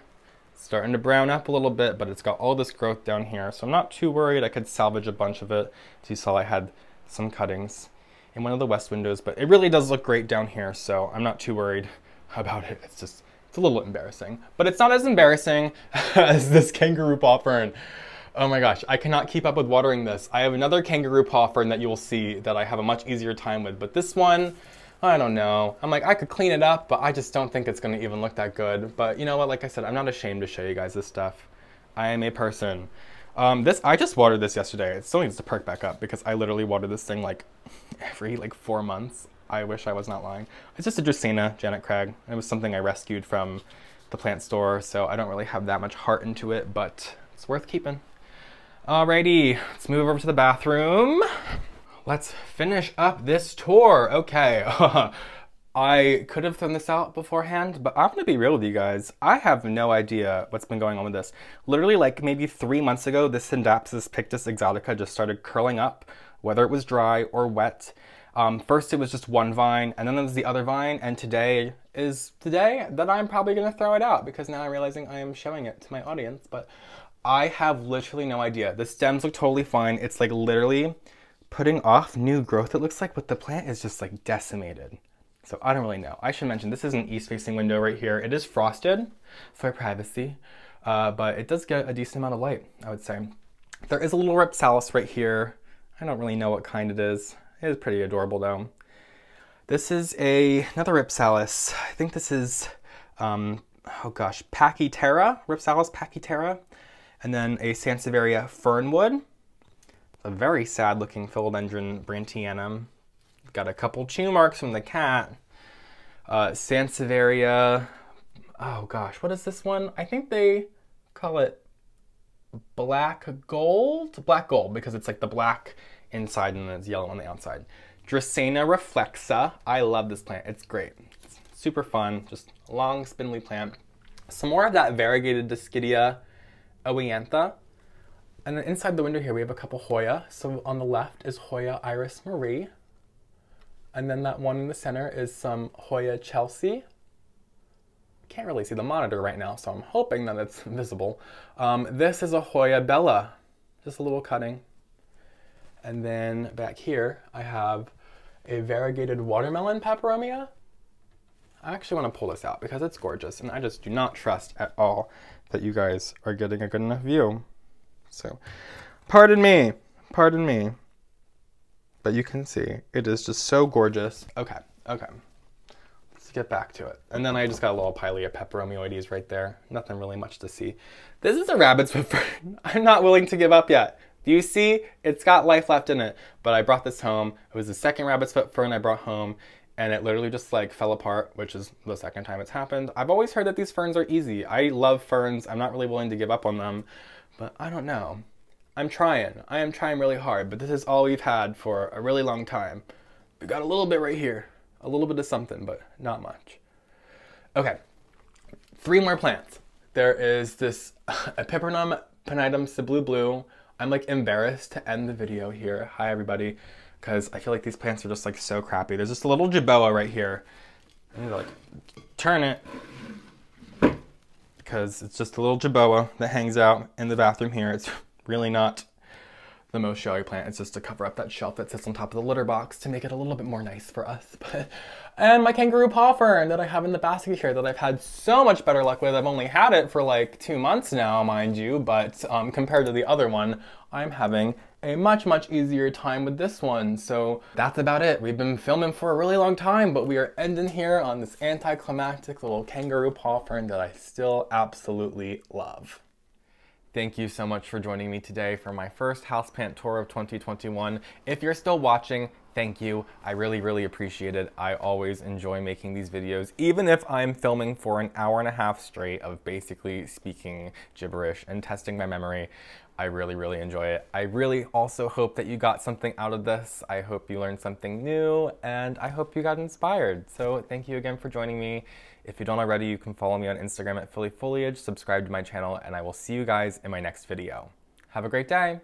Starting to brown up a little bit, but it's got all this growth down here, so I'm not too worried. I could salvage a bunch of it. As you saw, I had some cuttings in one of the west windows, but it really does look great down here, so I'm not too worried about it. It's just, it's a little embarrassing, but it's not as embarrassing as this kangaroo paw fern. Oh my gosh, I cannot keep up with watering this. I have another kangaroo paw fern that you will see that I have a much easier time with, but this one, I don't know. I'm like, I could clean it up, but I just don't think it's gonna even look that good. But you know what, like I said, I'm not ashamed to show you guys this stuff. I am a person. Um, this, I just watered this yesterday. It still needs to perk back up because I literally water this thing like every like four months. I wish I was not lying. It's just a Dracaena Janet Craig. It was something I rescued from the plant store, so I don't really have that much heart into it, but it's worth keeping. Alrighty, let's move over to the bathroom. Let's finish up this tour. Okay, I could have thrown this out beforehand, but I'm gonna be real with you guys. I have no idea what's been going on with this. Literally like maybe three months ago, this Syndapsis pictus exotica just started curling up, whether it was dry or wet. Um, first it was just one vine, and then there was the other vine, and today is the day that I'm probably gonna throw it out because now I'm realizing I am showing it to my audience, but I have literally no idea. The stems look totally fine. It's like literally putting off new growth, it looks like, but the plant is just like decimated. So I don't really know. I should mention this is an east-facing window right here. It is frosted for privacy, uh, but it does get a decent amount of light, I would say. There is a little Ripsalis right here. I don't really know what kind it is. It is pretty adorable though. This is a, another Ripsalis. I think this is, um, oh gosh, Pachytera, Ripsalis Pachytera, and then a Sansevieria Fernwood. A very sad looking Philodendron Brantianum. Got a couple chew marks from the cat. Uh, Sansevieria, oh gosh, what is this one? I think they call it black gold? Black gold, because it's like the black inside and then it's yellow on the outside. Dracaena reflexa, I love this plant, it's great. It's super fun, just a long spindly plant. Some more of that variegated Discidia oeantha. And then inside the window here, we have a couple Hoya. So on the left is Hoya Iris Marie. And then that one in the center is some Hoya Chelsea. can't really see the monitor right now, so I'm hoping that it's visible. Um, this is a Hoya bella, just a little cutting. And then back here, I have a variegated watermelon peperomia. I actually want to pull this out because it's gorgeous, and I just do not trust at all that you guys are getting a good enough view. So, pardon me, pardon me. But you can see, it is just so gorgeous. Okay, okay. Let's get back to it. And then I just got a little pile of peperomioides right there. Nothing really much to see. This is a rabbit's foot fern. I'm not willing to give up yet. Do you see? It's got life left in it. But I brought this home. It was the second rabbit's foot fern I brought home. And it literally just like fell apart, which is the second time it's happened. I've always heard that these ferns are easy. I love ferns. I'm not really willing to give up on them, but I don't know. I'm trying. I am trying really hard, but this is all we've had for a really long time. We got a little bit right here, a little bit of something, but not much. Okay, three more plants. There is this Epipremnum pinidatum siblu blue. I'm like embarrassed to end the video here. Hi everybody. Because I feel like these plants are just like so crappy. There's just a little jeboa right here. I need to like turn it because it's just a little jeboa that hangs out in the bathroom here. It's really not the most showy plant. It's just to cover up that shelf that sits on top of the litter box to make it a little bit more nice for us. But, and my kangaroo paw fern that I have in the basket here that I've had so much better luck with. I've only had it for like two months now, mind you, but um, compared to the other one, I'm having a much, much easier time with this one. So that's about it. We've been filming for a really long time, but we are ending here on this anticlimactic little kangaroo paw fern that I still absolutely love. Thank you so much for joining me today for my first houseplant tour of twenty twenty-one. If you're still watching, thank you. I really, really appreciate it. I always enjoy making these videos, even if I'm filming for an hour and a half straight of basically speaking gibberish and testing my memory. I really, really enjoy it. I really also hope that you got something out of this. I hope you learned something new, and I hope you got inspired. So thank you again for joining me. If you don't already, you can follow me on Instagram at phillyfoliage, subscribe to my channel, and I will see you guys in my next video. Have a great day!